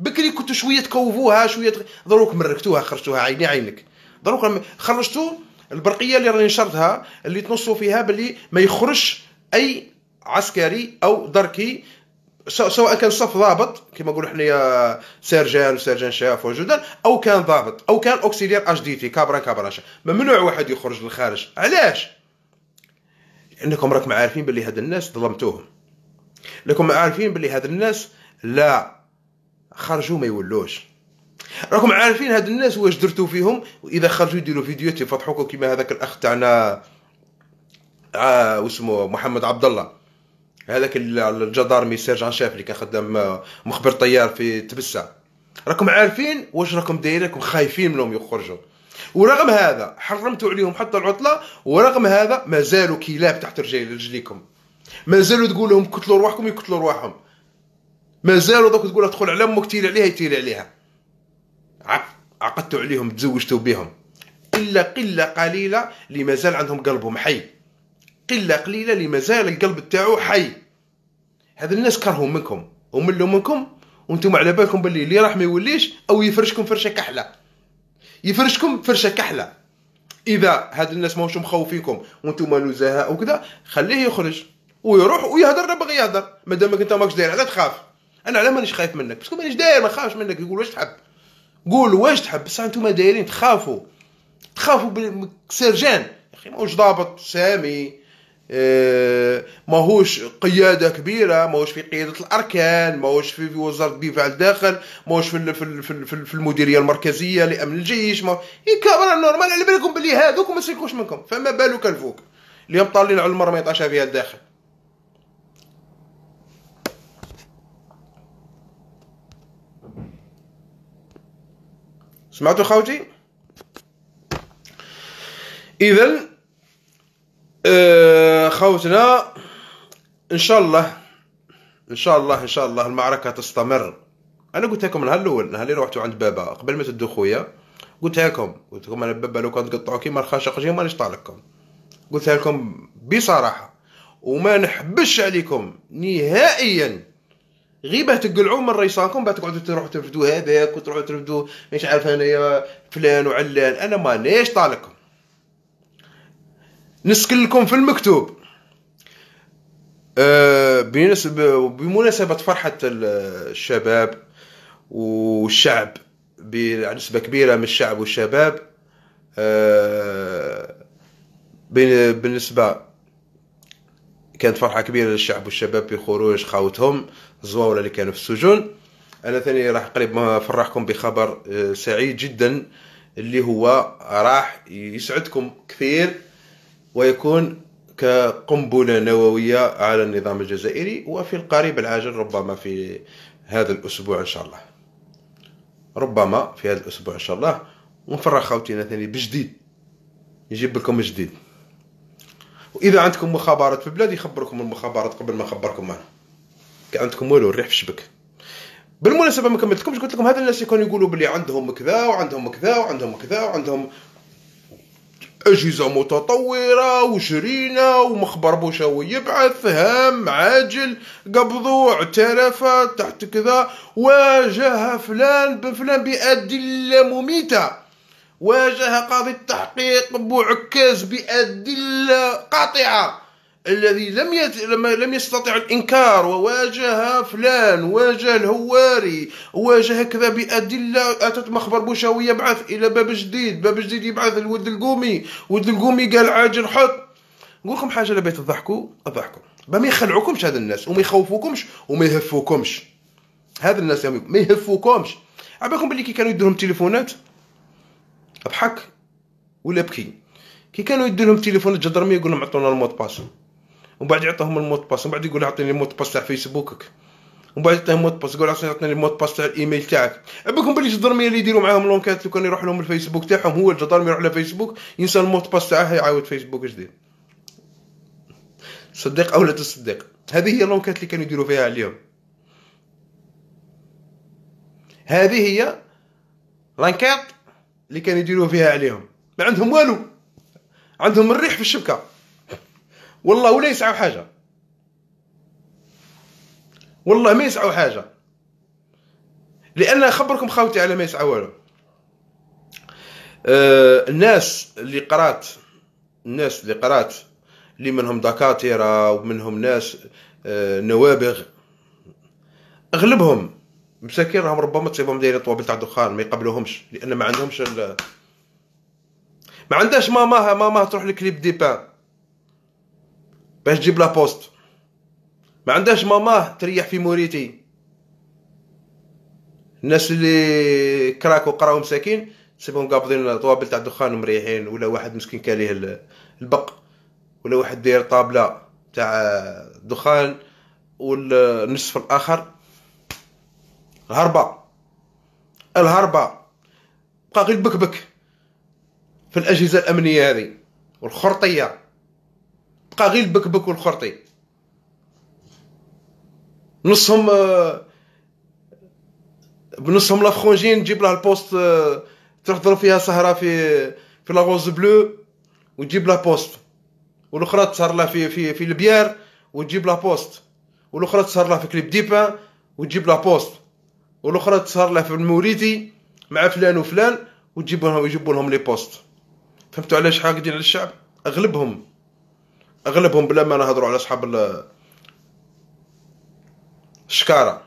بكري كنتوا شويه تكوفوها شويه دروك مركتوها خرجتوها عيني عينك دروك خرجتوا البرقيه اللي راني نشرتها اللي تنصوا فيها باللي ما يخرجش اي عسكري او دركي سواء كان صف ضابط كما نقولوا حنايا سيرجان وسيرجان شاف وجدان او كان ضابط او كان اوكسيليير اش دي تي كابرا كابراشا ممنوع واحد يخرج للخارج. علاش؟ لانكم راكم عارفين باللي هاد الناس ظلمتوهم، راكم عارفين باللي هاد الناس لا خرجوا ما يولوش، راكم عارفين هاد الناس واش درتو فيهم، واذا خرجوا يديروا فيديوهات يفضحوكم كيما هذاك الاخ تاعنا آه واسمه محمد عبد الله، هذاك الجدارمي سيرجان شاف اللي كان خدام مخبر طيار في تبسه، راكم عارفين واش راكم دايرين، راكم خايفين منهم يخرجوا، ورغم هذا حرمتوا عليهم حتى العطله، ورغم هذا مازالوا كلاب تحت رجلي رجليكم، مازالوا تقول لهم كتلوا رواحكم يكتلوا رواحهم، مازالوا دوك تقول لها تدخل على امك تيري عليها يتيري عليها، عقدتوا عليهم تزوجتوا بهم، الا قله قليله اللي مازال عندهم قلبهم حي، قله قليله اللي مازال القلب تاعو حي. هذا الناس كرهوا منكم وملوا منكم، وانتم على بالكم باللي اللي راح ما يوليش او يفرشكم فرشه كحله، يفرشكم فرشه كحله. اذا هاد الناس ماهوش مخوفينكم وانتم نزهاء وكذا، خليه يخرج ويروح ويهدر باغي يهدر، مادامك انت ماكش داير علاه تخاف. انا علاه مانيش خايف منك؟ باسكو مانيش داير، ما خافش منك، يقول واش تحب، قول واش تحب، بصح انتم دايرين تخافوا، تخافوا بالسرجان يا اخي ماهوش ضابط سامي، إيه ماهوش قياده كبيره، ماهوش في قياده الاركان، ماهوش في وزاره الدفاع الداخل، ماهوش في في في, في المديريه المركزيه لامن الجيش، ما كابرا نورمال. على بالكم بلي هذوك ما يسلكوش منكم، فما بالك الفوق اللي مطالين على المرمى يطاشها فيها الداخل. سمعتوا خاوتي؟ اذا خوتنا ان شاء الله ان شاء الله ان شاء الله المعركه تستمر. انا قلت لكم نهار الاول، نهار اللي روحتوا عند بابا قبل ما تدو خويا قلت لكم، قلت لكم انا بابا لو كان تقطعوا كيما الخاشق جي مانيش طالعكم، قلت لكم بصراحه وما نحبش عليكم نهائيا، غير باه تقلعوا من ريصانكم، باه تقعدوا تروحوا ترفدوا هذاك وتروحوا ترفدوا مش عارف انايا فلان وعلان، انا مانيش طالعكم، نسكن لكم في المكتوب. أه بمناسبة فرحة الشباب والشعب، بنسبة كبيرة من الشعب والشباب، أه بالنسبة كانت فرحة كبيرة للشعب والشباب بخروج خاوتهم الزواولة اللي كانوا في السجون. أنا ثاني راح قريب ما أفرحكم بخبر سعيد جدا اللي هو راح يسعدكم كثير ويكون كقنبلة نووية على النظام الجزائري، وفي القريب العاجل ربما في هذا الأسبوع إن شاء الله، ربما في هذا الأسبوع إن شاء الله، ونفرح خوتينا ثاني بجديد، نجيب لكم جديد. وإذا عندكم مخابرات في البلاد يخبركم المخابرات قبل ما نخبركم أنا، كان عندكم والو الريح في الشبك. بالمناسبة ما كملتلكمش، قلت لكم هذا الناس يكونوا يقولوا بلي عندهم كذا وعندهم كذا وعندهم كذا وعندهم أجهزة متطورة وشرينة ومخبر بوشوي يبعث هام عاجل قبضوا اعترفت تحت كذا، واجه فلان بفلان بأدلة مميتة، واجه قاضي التحقيق بوعكاز بأدلة قاطعة الذي لم يت... لم يستطع الإنكار، وواجه فلان واجه الهواري واجه كذا بأدلة أتت مخبر بوشوي يبعث إلى باب جديد، باب جديد يبعث الود القومي، ود القومي قال عاجل حط. نقول لكم حاجة، لبيت تضحكوا تضحكوا ما يخلعوكمش هذا الناس، وما يخوفوكمش وما يهفوكمش، هذا الناس يا ما يهفوكمش. عبالكم باللي كي كانوا يدولهم تليفونات أضحك ولا بكي، كي كانوا يدولهم تليفونات جدرمي يقول لهم عطونا المود باس، ومن بعد يعطيهم المود باس، ومن بعد يقول اعطيني المود باس تاع فيسبوكك، ومن بعد يعطيهم المود باس يقول اعطيني المود باس تاع الايميل تاعك. بكم بلي الجدرميه اللي يديروا معاهم لونكات لو كان يروح لهم الفيسبوك تاعهم، هو الجدرمي يروح على فيسبوك ينسى المود باس تاعه يعاود فيسبوك جديد. صدق او لا تصدق، هذه هي اللونكات اللي كانوا يديروا فيها اليوم، هذه هي لونكات اللي كانوا يديروا فيها اليوم، ما عندهم والو، عندهم الريح في الشبكه، والله لا يسعوا حاجه، والله ما يسعوا حاجه، لان خبركم خاوتي على ما يسعوا والو. آه الناس اللي قرات، الناس اللي قرات اللي منهم دكاتره ومنهم ناس آه نوابغ، اغلبهم مساكين راهم ربما تصيبهم دايرين طوابل تاع دخان ما يقبلوهمش، لان ما عندهمش ال... ما عندهاش ماماها، ماماها تروح لكليب دي بان باش تجيب لا بوست، ما عندهاش ماماه تريح في موريتي. الناس اللي كراكو قراو مساكين تسيبهم قابضين طوابل تاع الدخان ومريحين، ولا واحد مسكين كاليه البق، ولا واحد داير طابله تاع دخان والنصف الاخر الهربه. الهربه بقى غير بكبك في الاجهزه الامنيه هذه والخرطيه، بقى غير البكبك والخرطي. نصهم بنصهم لافرونجين تجيب لها البوست، تروح تضرب فيها سهره في في لاغوز بلو وتجيب لها بوست، والاخرى تسهر لها في في في البيار وتجيب لها بوست، والاخرى تسهر لها في كليب ديبان وتجيب لها بوست، والاخرى تسهر لها في الموريتي مع فلان وفلان وتجيب لهم ويجيبوا لهم لي بوست. فهمتوا علاش حاقدين على الشعب؟ اغلبهم اغلبهم بلا ما نهضروا على اصحاب الشكاره.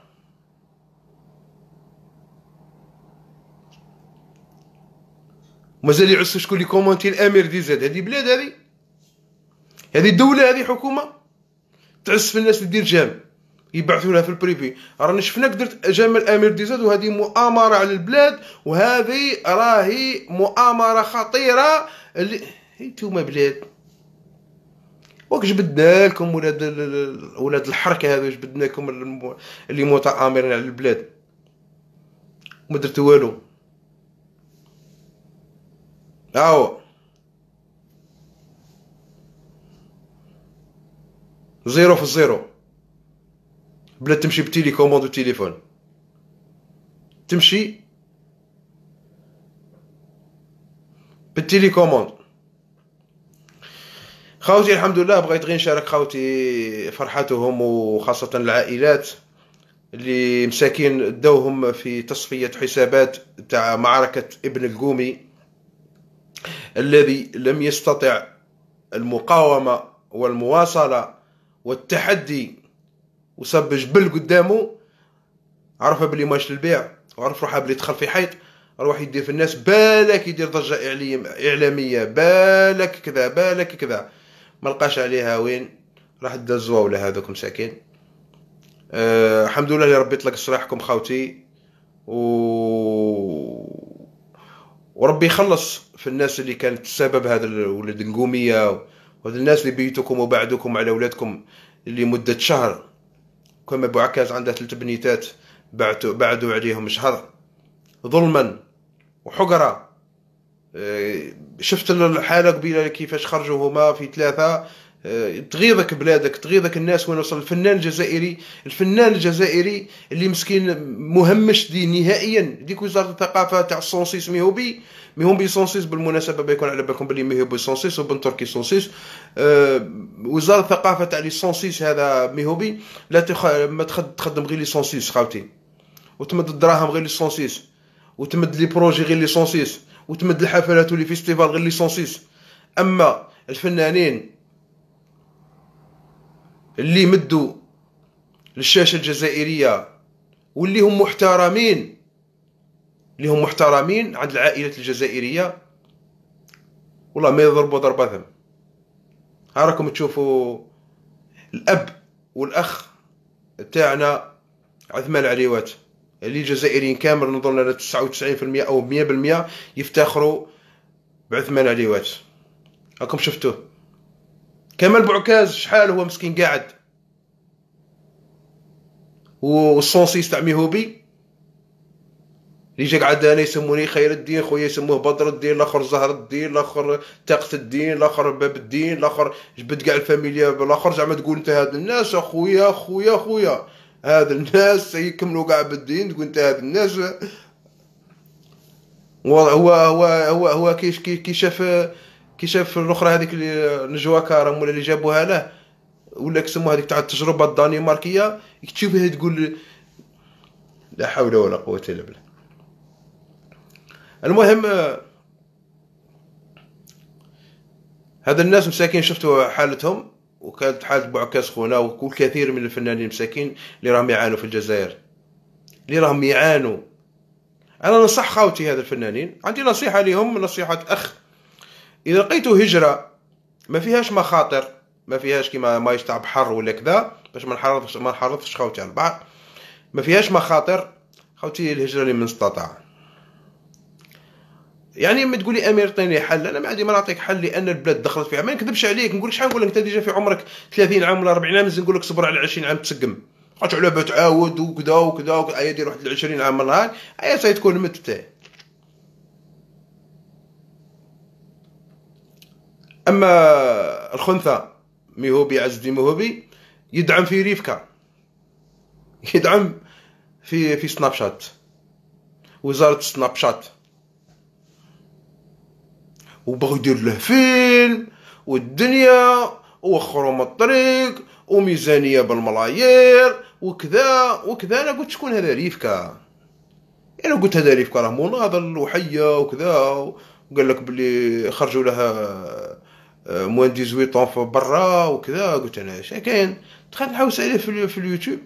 مازال يعسوا شكون لي كومونتي الامير ديزاد. هذه بلاد، هذه هذه دوله، هذه حكومه تعس في الناس اللي دير جام يبعثوا لها في البريفي. رانا شفناك درت جام الامير ديزاد، وهذه مؤامره على البلاد، وهذه راهي مؤامره خطيره اللي انتوما بلاد. واش جبدنا لكم ولاد ولاد الحركه هذو؟ جبدنا لكم اللي متآمرين على البلاد ما درتوا والو. هاو زيرو في الزيرو. بلاد تمشي بتيلي كوموند وتليفون، تمشي بالتيلي كوموند. خاوتي الحمد لله بغيت غير نشارك خاوتي فرحتهم، وخاصة العائلات اللي مساكين داوهم في تصفية حسابات تاع معركة ابن القومي الذي لم يستطع المقاومة والمواصلة والتحدي، وصب جبل قدامه، عرفها بلي ماش للبيع، وعرف روحها بلي دخل في حيط. روح يدير في الناس بالك يدير ضجة إعلامية، بالك كذا بالك كذا، ما لقاش عليها وين راح دزوا ولا هذوك مساكين. أه الحمد لله اللي ربي يطلق صلاحكم خاوتي، و وربي يخلص في الناس اللي كانت سبب هذا الولاد القومية، وهذ الناس اللي بيتكم وبعدكم على ولادكم اللي مدة شهر. كما بوعكاز عندها ثلاث بنيتات بعدوا بعدوا عليهم شهر ظلما وحقرة. شفت الحالة قبيلة كيفاش خرجوا هما في ثلاثة. تغيظك بلادك، تغيظك الناس. وين وصل الفنان الجزائري؟ الفنان الجزائري اللي مسكين مهمش دي نهائيا، ديك وزارة الثقافة تاع السونسيس ميهو بي ميهو بي سونسيس. بالمناسبة بيكون على بالكم بلي ميهو بي سونسيس وبن تركي سونسيس. أه وزارة الثقافة تاع لي سونسيس هذا ميهو بي لا تخ... ما تخدم غير لي سونسيس خاوتي، وتمد الدراهم غير لي سونسيس، وتمد لي بروجي غير لي سونسيس، وتمد الحفلات ولي فيستيفال غير لي سونسيس. اما الفنانين اللي مدوا للشاشه الجزائريه واللي هم محترمين، اللي هم محترمين عند العائلات الجزائريه، والله ما يضربوا ضربتهم. ها راكم تشوفوا الاب والاخ تاعنا عثمان العليوات اللي الجزائريين كامل نظن لنا تسعة وتسعين بالمية او مية بالمية يفتخروا بعثمان العليوات. راكم شفتوه. كمال بوعكاز شحال هو مسكين قاعد، والصونسيس تاع ميهوبي اللي جا قعد، انا يسموني خير الدين، خويا يسموه بدر الدين، الاخر زهر الدين، الاخر تاقة الدين، الاخر باب الدين، الاخر جبد كاع الفاميليا، بالاخر زعما تقول انت هاد الناس اخويا خويا خويا هاد الناس يكملوا كاع بالدين، تقول انت هاد الناس. هو هو هو هو, هو كي شاف كي شاف الاخرى هذيك نجوى كارم ولا اللي جابوها له ولا كسموها هذيك تاع التجربه الدنماركيه كتشوف فيها تقول لا حول ولا قوه الا بالله. المهم هذا الناس مساكين شفتوا حالتهم، وكانت حالة بوعكاز خونا وكثير من الفنانين مساكين اللي راهم يعانوا في الجزائر، اللي راهم يعانوا. انا ننصح خاوتي هذا الفنانين، عندي نصيحه لهم، نصيحه اخ. اذا لقيتوا هجره ما فيهاش مخاطر، ما فيهاش كيما مايش تاع بحر ولا كذا، باش ما نحرضش ما نحرضش خاوتي على البحر، ما فيهاش مخاطر. خاوتي الهجره اللي من استطاع، يعني ما تقولي امير عطيني حل، انا ما عندي ما نعطيك حل لان البلاد دخلت فيها. ما نكذبش عليك، نقول لك شحال نقول لك انت ديجا في عمرك ثلاثين عام ولا أربعين عام، مازال نقول لك صبر على عشرين عام تسقم، قعدت على باه تعاود وكذا وكذا وكذا، دير واحد عشرين عام من نهار ايا تكون مت تاعي. اما الخنثى ميهوبي عز الدين ميهوبي يدعم في ريفكا، يدعم في في سناب شات، وزارة سناب شات، وبغوا يدير له فيلم والدنيا ووخروا من الطريق وميزانيه بالملايير وكذا وكذا. انا قلت شكون هذا؟ ريفكا. انا قلت هذا ريفكا راه مناضل وحيه وكذا، وقال لك بلي خرجوا لها موان ديزويطون في برا وكذا. قلت انا اش كاين؟ دخلت نحوس عليه في, في اليوتيوب،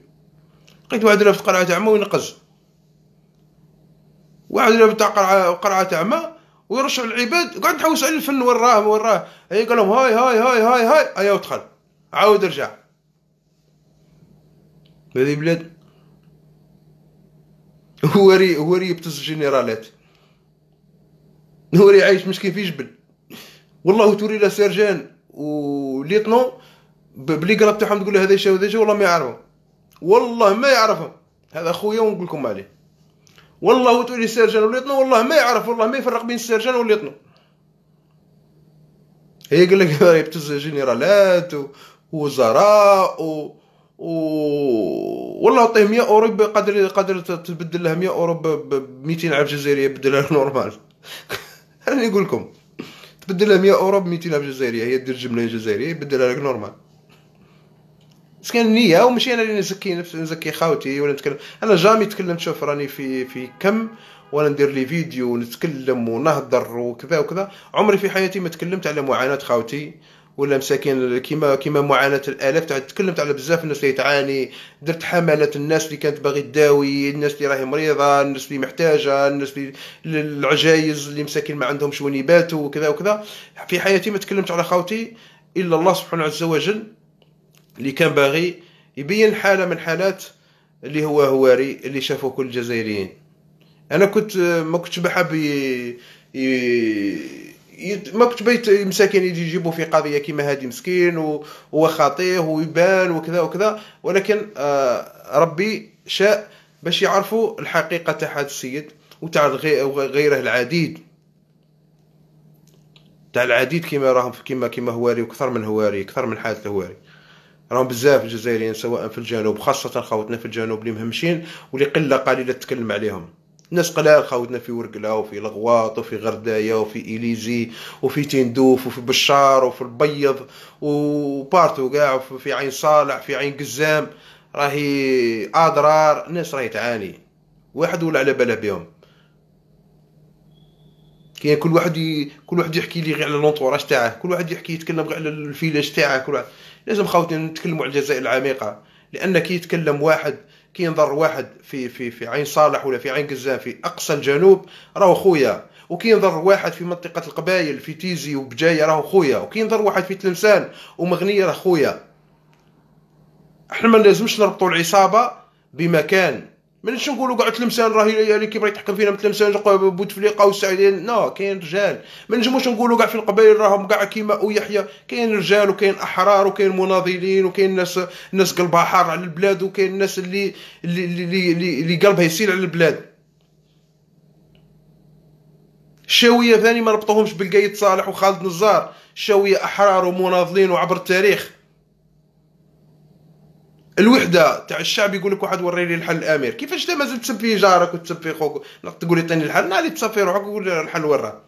لقيت واحد لابس قرعه عمى وينقز، واحد لابس قرعه قرعه عمى ويرشع العباد. قعد نحوس على الفن وين راه وين راه، اي قال لهم هاي هاي هاي هاي هاي ايا ودخل عاود رجع. هذه بلاد هو ري هو ري يبتز الجنرالات، هو ري عايش مسكين في جبل والله. توري له سيرجان وليتنو بلي قرا تاعهم تقول له هذا شا وهذا شا، والله ما يعرفهم، والله ما يعرفهم. هذا خويا ونقول لكم عليه، والله تولي السيرجان وليتنو والله ما يعرف، والله ما يفرق بين السيرجان والليتنو. هي قال لك يبتز جنرالات ووزراء و... و... والله عطيه مية اورو قادر قادر تبدل له مية اورو ب ميتين عام جزائريه، بدلها نورمال. راني نقول لكم تبدل له مية اورو ب ميتين عام جزائريه، هي دير جمله جزائريه يبدلها لك نورمال. مسكين النية، وماشي انا اللي نزكي نزكي خاوتي ولا نتكلم، انا جامي تكلمت. شوف راني في في كم وانا ندير لي فيديو ونتكلم ونهضر وكذا وكذا، عمري في حياتي ما تكلمت على معاناة خاوتي ولا مساكين كيما كيما معاناة الالاف. تكلمت على بزاف الناس اللي تعاني، درت حملات الناس اللي كانت باغي تداوي، الناس اللي راهي مريضة، الناس اللي محتاجة، الناس اللي العجايز اللي مساكين ما عندهمش وين يباتوا وكذا وكذا. في حياتي ما تكلمت على خاوتي الا الله سبحانه عز وجل اللي كان باغي يبين حاله من حالات اللي هو هواري اللي شافوا كل الجزائريين. انا كنت ما كنتش بحب ي... ي... ما كنت بيت مساكين يجيبوا في قضيه كيما هادي مسكين وهو خاطيه ويبان وكذا وكذا، ولكن آه ربي شاء باش يعرفوا الحقيقه تاع هذا السيد وتاع غيره العديد تاع العديد كيما راهم كيما كيما هواري وكثر من هواري، اكثر من حالة الهواري. راهم بزاف الجزائريين سواء في الجنوب، خاصة خاوتنا في الجنوب اللي مهمشين واللي قلة قليلة تتكلم عليهم. الناس قلال خاوتنا في ورقلة وفي لغواط وفي غرداية وفي إليزي وفي تندوف وفي بشار وفي البيض وبارتو كاع، وفي عين صالح، في عين قزام، راهي أضرار. الناس راهي تعاني، واحد ولا على باله بهم. كاين كل واحد ي... كل واحد يحكي لي غير على لونطوراج تاعه، كل واحد يحكي يتكلم غير على الفيلاج تاعه، كل واحد. لازم خاوتنا نتكلموا على الجزائر العميقه، لان كي يتكلم واحد كي ينظر واحد في في في عين صالح ولا في عين قزام في اقصى الجنوب راهو خويا، وكي ينظر واحد في منطقه القبائل في تيزي وبجايه راهو خويا، وكي ينظر واحد في تلمسان ومغنيه راه خويا. احنا ما لازمش نربطوا العصابه بمكان، مانيش نقولوا كاع تلمسان راهي اللي كيبغي يتحكم فينا من تلمسان بوتفليقه والسعيدين، نو كاين رجال. ما نجموش نقولوا كاع في القبائل راهم كاع كيما او يحيى، كاين رجال وكاين احرار وكاين مناضلين وكاين ناس ناس قلبها حار على البلاد، وكاين ناس اللي اللي اللي, اللي, اللي قلبها يسيل على البلاد. الشاويه ثاني ما نربطوهمش بالقايد صالح وخالد نزار، الشاويه احرار ومناضلين وعبر التاريخ. الوحده تاع الشعب يقول لك واحد وريني الحل امير، كيفاش انت مازال تسب في جارك وتسب في خوك تقول لي عطيني الحل؟ ناري تصفي روحك وقول الحل وراه.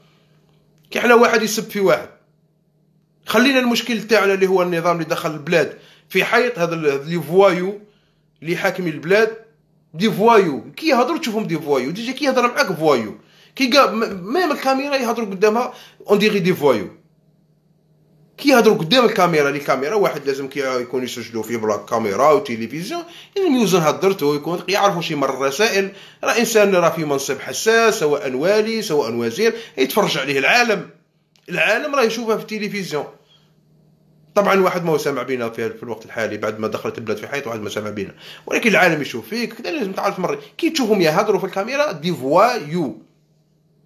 كي حنا واحد يسب في واحد خلينا المشكل تاعنا اللي هو النظام اللي دخل البلاد في حيط هذا لي فوايو اللي حاكمين البلاد. دي فوايو كي يهضروا تشوفهم دي فوايو، ديجا كي يهضر معاك فوايو، كي ميم الكاميرا يهضروا قدامها اون ديغي دي فوايو. كي يهضروا قدام الكاميرا لي كاميرا واحد لازم كي يكون يسجلوا فيه بلاك كاميرا وتلفزيون، يعني يوزن هضرته يكون يعرفوا شي مره الرسائل. راه انسان راه في منصب حساس، سواء والي سواء وزير، يتفرج عليه العالم، العالم راه يشوفه في التلفزيون. طبعا واحد ما سامع بينا في في الوقت الحالي بعد ما دخلت البلاد في حيط، واحد ما سامع بينا، ولكن العالم يشوف فيك كذا. لازم تعرف مرة كي تشوفهم يهضروا في الكاميرا دي فوايو،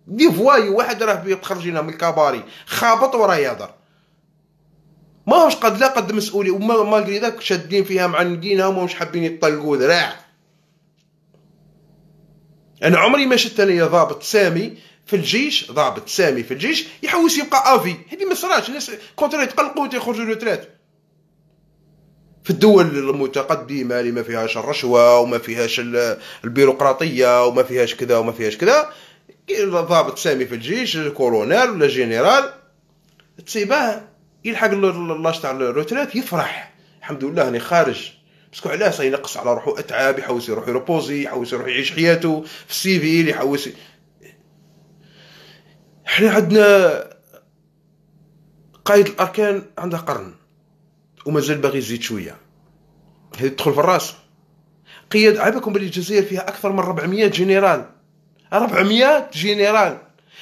دي فوايو. واحد راه يخرج لنا من الكباري خابط وراه يهضر، ماهوش قد لا قد مسؤولي، وما مالغري ذاك شادين فيها معنقينها، ماهوش حابين يطلقوا ذراع. انا عمري ما شفت انا ضابط سامي في الجيش، ضابط سامي في الجيش يحوس يبقى افي. هذه ما صراش، الناس كونترا يتقلقوا وتيخرجوا لوتريت في الدول المتقدمه اللي ما فيهاش الرشوه وما فيهاش البيروقراطيه وما فيهاش كذا وما فيهاش كذا. ضابط سامي في الجيش كولونيل ولا جنرال تصيباه يلحق لاش تاع الروتريت يفرح، الحمد لله راني خارج. باسكو علاه صا ينقص على روحو اتعاب، يحوس يروح يروبوزي، يحوس يروح يعيش حياته في السيفيل، يحوس. حنا عندنا قايد الاركان عندها قرن ومازال باغي يزيد شويه، هذي تدخل في الراس. قياد عباكم بلي الجزائر فيها اكثر من أربعمية جنرال، أربعمية جنرال.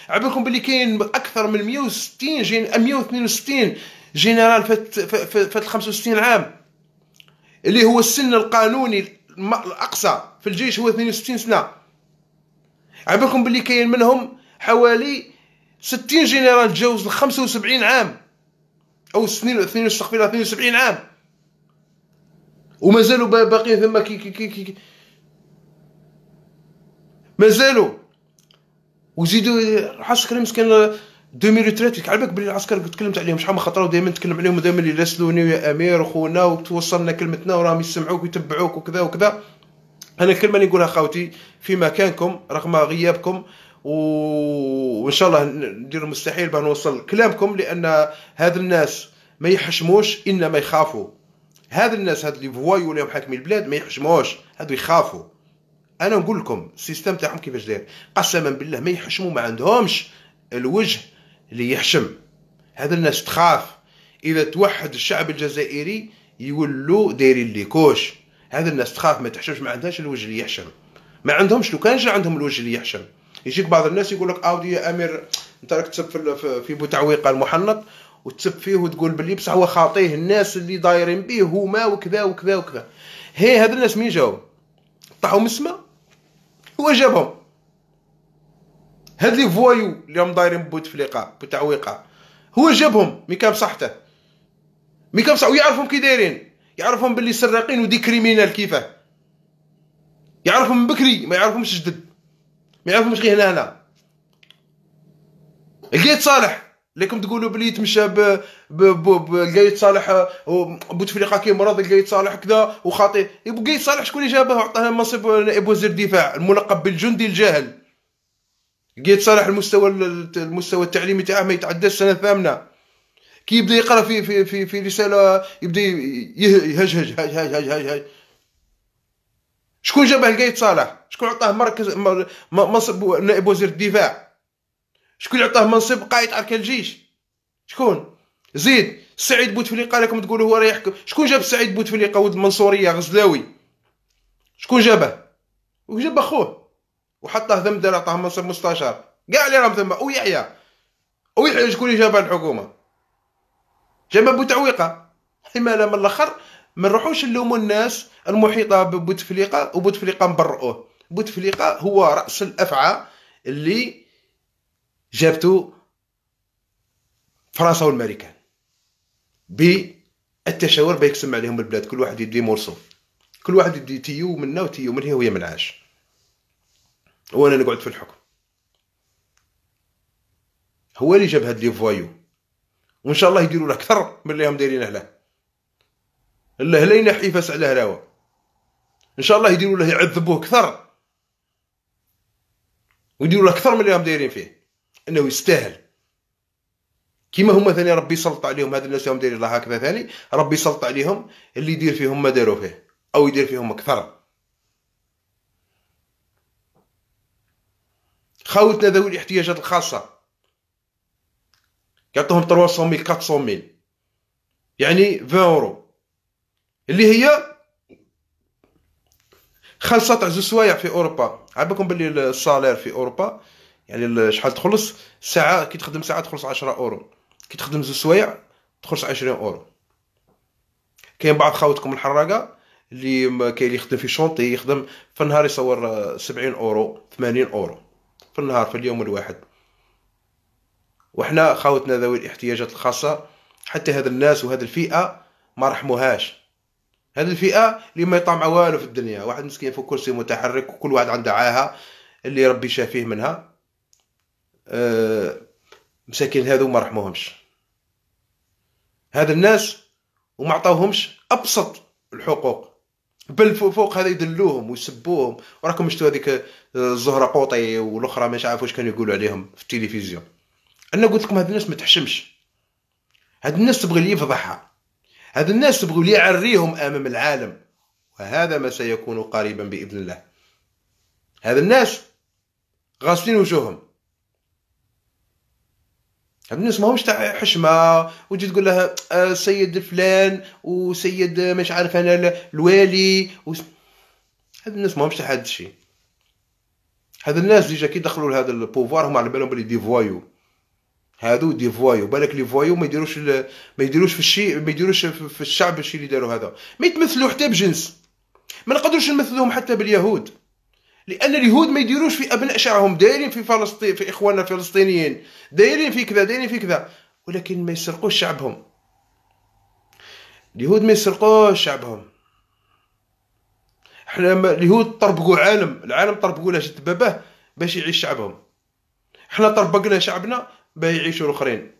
عباكم بلي كاين اكثر من مية وستين جن مية واثنين وستين جنرال فات فات خمسة وستين عام، اللي هو السن القانوني الاقصى في الجيش هو اثنين وستين سنه. عباكم بلي كاين منهم حوالي ستين جنرال تجاوز ال خمسة وسبعين عام او سنين اثنين استغفر الله اثنين وسبعين عام، ومازالوا باقيين ثما كي كي كي كي مازالوا. وزيدوا العسكري مسكين دومي ريتريت، على بالك بلي العسكر تكلمت عليهم شحال من خطره، ودائما نتكلم عليهم، ودائما اللي راسلوني يا امير وخونا وتوصلنا كلمتنا وراهم يسمعوك ويتبعوك وكذا وكذا. انا الكلمه اللي نقولها خاوتي في مكانكم رغم غيابكم، وان شاء الله ندير المستحيل باه نوصل كلامكم، لان هاد الناس ما يحشموش انما يخافوا. هاد الناس هاد لي فوايو ولا حاكمي البلاد ما يحشموش، هادو يخافوا. انا نقول لكم السيستم تاعهم كيفاش داير، قسما بالله ما يحشموا، ما عندهمش الوجه اللي يحشم. هاد الناس تخاف، اذا توحد الشعب الجزائري يولوا دايرين لي كوش. هاد الناس تخاف، ما تحشمش، ما عندهاش الوجه اللي يحشم، ما عندهمش. لو كان جا عندهم الوجه اللي يحشم. يجيك بعض الناس يقول لك اودي يا امير انت راك تسب في بوتعويقه المحنط وتسب فيه وتقول باللي بصح هو خاطيه الناس اللي دايرين بيه هما وكذا وكذا وكذا. هي هاد الناس مين جاو طاحوا من السما هو جابهم. هاد لي فوايو اللي هم دايرين بوتفليقه بوتعويقه هو جابهم مي كان بصحته، مي كان بصح، ويعرفهم كي دايرين، يعرفهم باللي سراقين ودي كريمينال كيفاه، يعرفهم من بكري، ما يعرفهمش جدد، ما يعرفهمش غير هنا هنا. لقيت صالح لكم تقولوا بلي تمشى ب لقيت صالح بوتفليقه كي مرض، لقيت صالح كذا وخاطي. لقيت صالح شكون اللي جابه وعطاه منصب نائب وزير الدفاع الملقب بالجندي الجاهل؟ لقيت صالح المستوى المستوى التعليمي تاعه ما يتعداش السنه الثامنه. كي يبدا يقرا في في في, في رساله يبدا يهجهج هج هج هج هج. شكون جابه لقيت صالح؟ شكون عطاه مركز منصب نائب وزير الدفاع؟ شكون اللي عطاه منصب قائد اركان الجيش؟ شكون؟ زيد سعيد بوتفليقه لكم تقولوا هو راه يحكم. شكون جاب سعيد بوتفليقه ولد المنصوريه غزلاوي؟ شكون جابه؟ وجاب اخوه وحطاه ذم دار، عطاه منصب مستشار، كاع اللي راهم ذم. ويحيى ويحيى شكون اللي جابه الحكومه؟ جابه بوتعويقه. حماله من الاخر، ما نروحوش نلوموا الناس المحيطه ببوتفليقه، وبوتفليقه مبرؤوه. بوتفليقه هو راس الافعى اللي جابتو فرنسا والامريكان بالتشاور باش يقسم عليهم البلاد، كل واحد يدي مورسو، كل واحد يدي تيو منا وتيو من هي وهي منعاش، وانا نقعد في الحكم. هو اللي جاب هاد لي فوايو، وان شاء الله يديروا له اكثر من اللي هم دايرينه له. الله لا ينحي فاس على هراوه، ان شاء الله يديروا له، يعذبوه اكثر ويديروا له اكثر من اللي هم دايرين فيه، انه يستاهل. كيما هما ثاني ربي يسلط عليهم هاد الناس اللي دايرين لها هكذا، ثاني ربي يسلط عليهم اللي يدير فيهم ما داروا فيه او يدير فيهم اكثر. خاوتنا ذوي الاحتياجات الخاصه يعطوهم ثلاثمائة أربعمائة يعني عشرين يورو اللي هي خلصة تاع زوج سوايع في اوروبا. عابالكم بلي الصالير في اوروبا يعني شحال تخلص ساعه، كي تخدم ساعه تخلص عشرة اورو، كي تخدم زوج سوايع تخلص عشرين اورو. كاين بعض خاوتكم الحراقه اللي كاين اللي يخدم في شونطي، يخدم في النهار يصور سبعين اورو ثمانين اورو في النهار في اليوم الواحد. وحنا خاوتنا ذوي الاحتياجات الخاصه حتى هاد الناس وهاد الفئه ما رحموهاش، هاد الفئه اللي ما يطمع والو في الدنيا، واحد مسكين في كرسي متحرك وكل واحد عنده عاهه اللي ربي شافيه منها. أه مساكين هادو ما رحموهمش هاد الناس وما عطاوهمش ابسط الحقوق، بل فوق هذا يدلوهم ويسبوهم. وراكم شفتوا هذيك الزهره قوطي والاخرى ما عارف واش كانوا يقولوا عليهم في التلفزيون. انا قلت لكم هاد الناس ما تحشمش، هاد الناس تبغي لي يفضحها، هاد الناس تبغي لي يعريهم امام العالم، وهذا ما سيكون قريبا باذن الله. هاد الناس غاسلين وجوههم، هاد الناس ماهوش تاع حشمه وتجي تقول لها سيد فلان وسيد مش عارف انا الوالي و... هاد الناس ماهوش تاع هاد الشيء. هاد الناس ديجا كي دخلوا لهذا البوفوار هما على بالهم بلي دي فوايو، هادو دي فوايو، بالك لي فوايو ما يديروش ما يديروش في الشيء، ما يديروش في الشعب الشيء اللي داروا هذا، ما يتمثلوا حتى بجنس، ما نقدروش نمثلوهم حتى باليهود، لان اليهود ما يديروش في ابناء شعبهم، دايرين في فلسطين في اخواننا الفلسطينيين، دايرين في كذا دايرين في كذا، ولكن ما يسرقوش شعبهم. اليهود ما يسرقوش شعبهم. احنا اليهود طربقوا عالم، العالم طربقوا له جد باباه باش يعيش شعبهم. احنا طربقنا شعبنا باه يعيشوا الاخرين،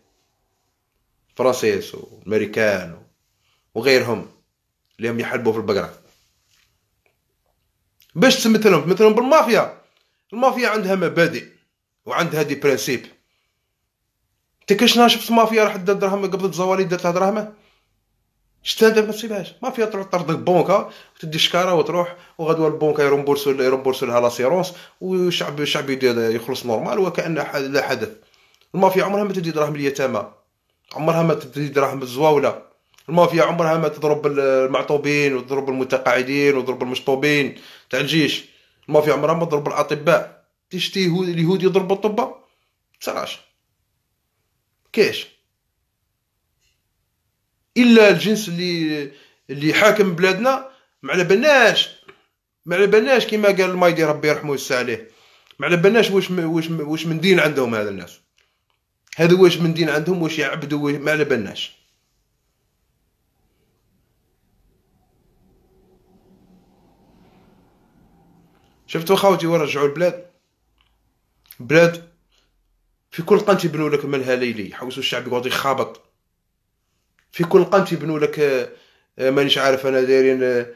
فرنسيس والامريكان وغيرهم اللي هم يحلبوا في البقره باش تمثلهم. تمثلهم بالمافيا. المافيا عندها مبادئ وعندها دي برانسيب. انت كاش نهار شفت مافيا راح دات دراهم قبضت زواليد دات لها دراهمه؟ شفتها انت؟ ما تصيبهاش. مافيا تروح تطردك بونكا وتدي شكاره وتروح وغدوه البونكا يرمبورسو يرمبورسو لها لاسيرونس والشعب الشعب يخلص نورمال وكأن لا حدث. المافيا عمرها ما تدي دراهم اليتامى، عمرها ما تدي دراهم الزواوله، المافيا عمرها ما تضرب المعطوبين وتضرب المتقاعدين وتضرب المشطوبين تاع الجيش، المافيا عمرها ما تضرب الاطباء. تشتي اليهود يضربوا الطباء؟ مصراش كاش، الا الجنس اللي اللي حاكم بلادنا ما على بالناش ما على بالناش كيما قال المايدي ربي يرحمه ويسع عليه، ما على بالناش واش واش واش من دين عندهم هذا الناس، هذا واش من دين عندهم، واش يعبدوا، ما على بالناش. شفتوا خاوتي ورجعوا البلاد، بلاد في كل قنت يبنوا لك ملها ليلي، يحوسوا الشعب يقعد يخابط، في كل قنت يبنوا لك مانيش عارف انا دايرين.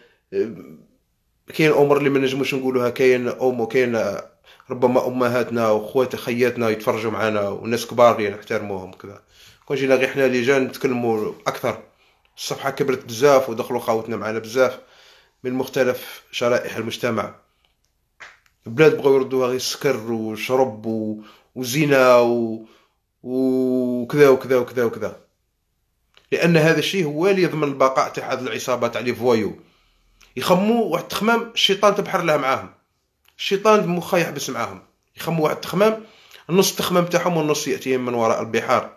كاين امور اللي ما نجموش نقولوها، كاين امور كاين ربما امهاتنا وخوات خياتنا يتفرجوا معنا والناس كبار اللي نحترموهم كذا، كون جينا غير حنا اللي جان نتكلموا اكثر. الصفحه كبرت بزاف ودخلوا خاوتنا معنا بزاف من مختلف شرائح المجتمع. البلاد بغاو يردوها غير السكر وشرب وزنا وكذا وكذا وكذا وكذا، لان هذا الشيء هو اللي يضمن البقاء تاع هذه العصابه تاع لي فوايو. يخموا واحد التخمام الشيطان تبحر له معاهم، الشيطان مخه يحبس معاهم، يخموا واحد التخمام، النص التخمام تاعهم والنص ياتيهم من وراء البحار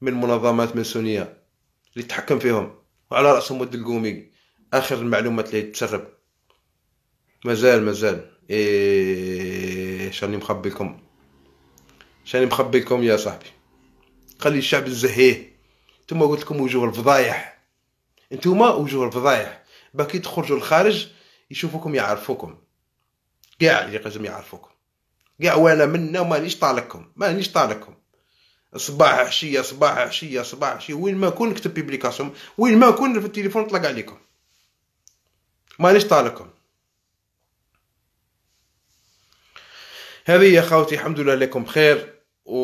من منظمات ماسونيه اللي تتحكم فيهم، وعلى راسهم ود القومي. اخر المعلومات اللي تسرب مازال مازال ايه شاني مخبي لكم، شاني مخبي لكم يا صاحبي، خلي الشعب الزهيه. نتوما قلت لكم وجوه الفضايح، نتوما وجوه الفضايح، باكي تخرجوا للخارج يشوفوكم يعرفوكم، كاع اللي لازم يعرفوكم كاع. وانا منا مانيش طالكم مانيش طالكم، صباح عشيه صباح عشيه صباح عشيه، وين ما كون نكتب بيبليكاسيون، وين ما كون في التليفون نطلق عليكم، مانيش طالكم. هذه يا خاوتي الحمد لله لكم بخير، و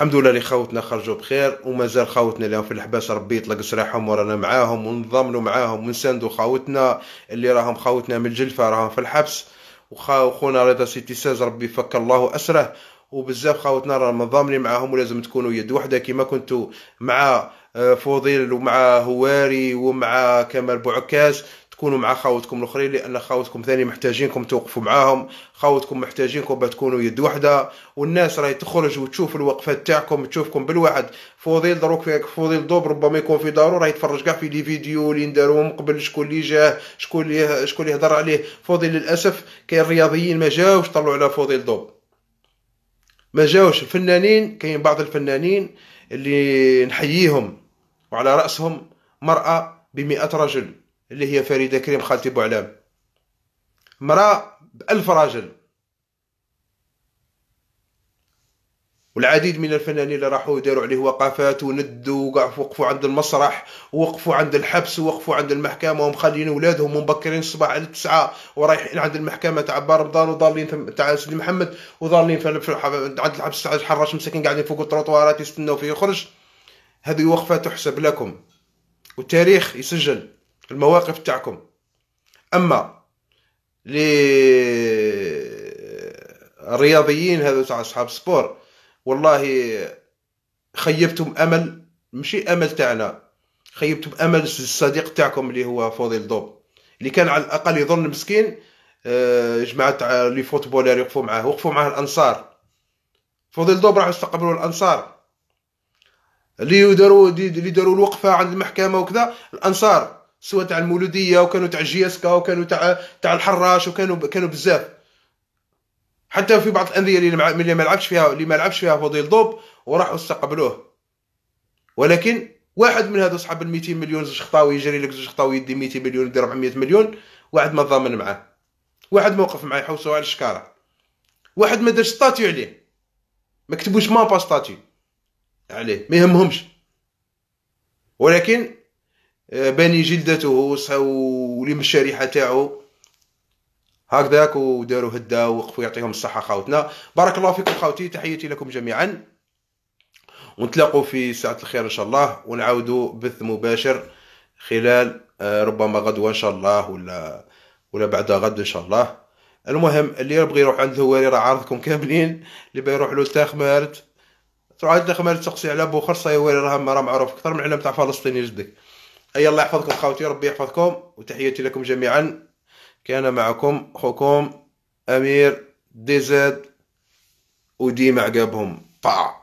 الحمد لله اللي خوتنا خرجوا بخير، ومازال خوتنا اللي راهم في الحباس ربي يطلق سراحهم ورانا معاهم ونضمنوا معاهم ونساندوا خوتنا اللي راهم خوتنا من الجلفه راهم في الحبس. وخونا رضا سيتي ستة عشر ربي يفك الله اسره، وبزاف خوتنا راهم ضامنين معاهم، ولازم تكونوا يد وحده كما كنتوا مع فوضيل ومع هواري ومع كمال بوعكاز، تكونوا مع خاوتكم الاخرين، لان خاوتكم ثاني محتاجينكم توقفوا معاهم، خاوتكم محتاجينكم باش تكونوا يد وحده. والناس راهي تخرج وتشوف الوقفات تاعكم، تشوفكم بالوعد. فوضيل دروك فيك فوضيل دوب ربما يكون في دارو راهي يتفرج كاع في لي فيديو اللي نداروهم قبل، شكون اللي جاه، شكون اللي شكون اللي هضر عليه. فوضيل للاسف كاين الرياضيين ما جاوش طلعوا على فوضيل دوب، ما جاوش الفنانين. كاين بعض الفنانين اللي نحييهم وعلى راسهم مرأة بمئة رجل اللي هي فريدة كريم خالتي بوعلام، مرأة بألف راجل. والعديد من الفنانين اللي راحوا داروا عليه وقفات وندوا وقفوا عند المسرح ووقفوا عند الحبس ووقفوا عند المحكمة، ومخلين ولادهم ومبكرين الصباح على تسعة ورايحين عند المحكمة تاع بار رمضان، وضالين تاع سيدي محمد، وضالين في عند الحبس تاع الحراش مساكين قاعدين فوق التروطوارات يستناو فيه يخرج. هذه وقفة تحسب لكم والتاريخ يسجل المواقف تاعكم. اما للرياضيين هذو تاع اصحاب السبور والله خيبتم امل، ماشي امل تاعنا، خيبتم امل الصديق تاعكم اللي هو فوضيل ضوب، اللي كان على الاقل يظن مسكين. جماعه تاع لي فوتبولير يوقفوا معاه، وقفوا معاه الانصار. فوضيل ضوب راح يستقبلوا الانصار اللي داروا اللي داروا الوقفه عند المحكمه وكذا. الانصار سواء تاع المولوديه وكانوا تاع جياسكا وكانوا تاع تاع الحراش وكانوا كانوا بزاف، حتى في بعض الانديه اللي اللي ما لعبش فيها اللي ما لعبش فيها فضيل ضوب وراحوا استقبلوه. ولكن واحد من هذو اصحاب ال مئتين مليون زوج خطاوي يجري لك، زوج خطاوي يدي مئتين مليون يدي أربعمئة مليون، واحد ما ضامن معاه، واحد ما وقف معاه يحوسوا على الشكاره، واحد ما دارش ستاتيو عليه، ما كتبوش ما با ستاتيو عليه، ما يهمهمش. ولكن باني جلدته ولم الشريحه تاعو هكذاك، وداروا هدا ووقفوا. يعطيهم الصحه خاوتنا، بارك الله فيكم خاوتي، تحياتي لكم جميعا، ونتلاقوا في ساعه الخير ان شاء الله، ونعاودوا بث مباشر خلال ربما غدوه ان شاء الله ولا ولا بعد غد ان شاء الله. المهم اللي يبغي يروح عند الهواري راه عارضكم كاملين، اللي بغى يروح له لتخمارت تروح لتخمارت تقصي على بوخرصه يا هواري، راه معروف اكثر من علم تاع فلسطين يجدك. أي الله يحفظكم خاوتي، ربي يحفظكم، وتحياتي لكم جميعا. كان معكم خوكم أمير ديزاد، وديما عقابهم. باع.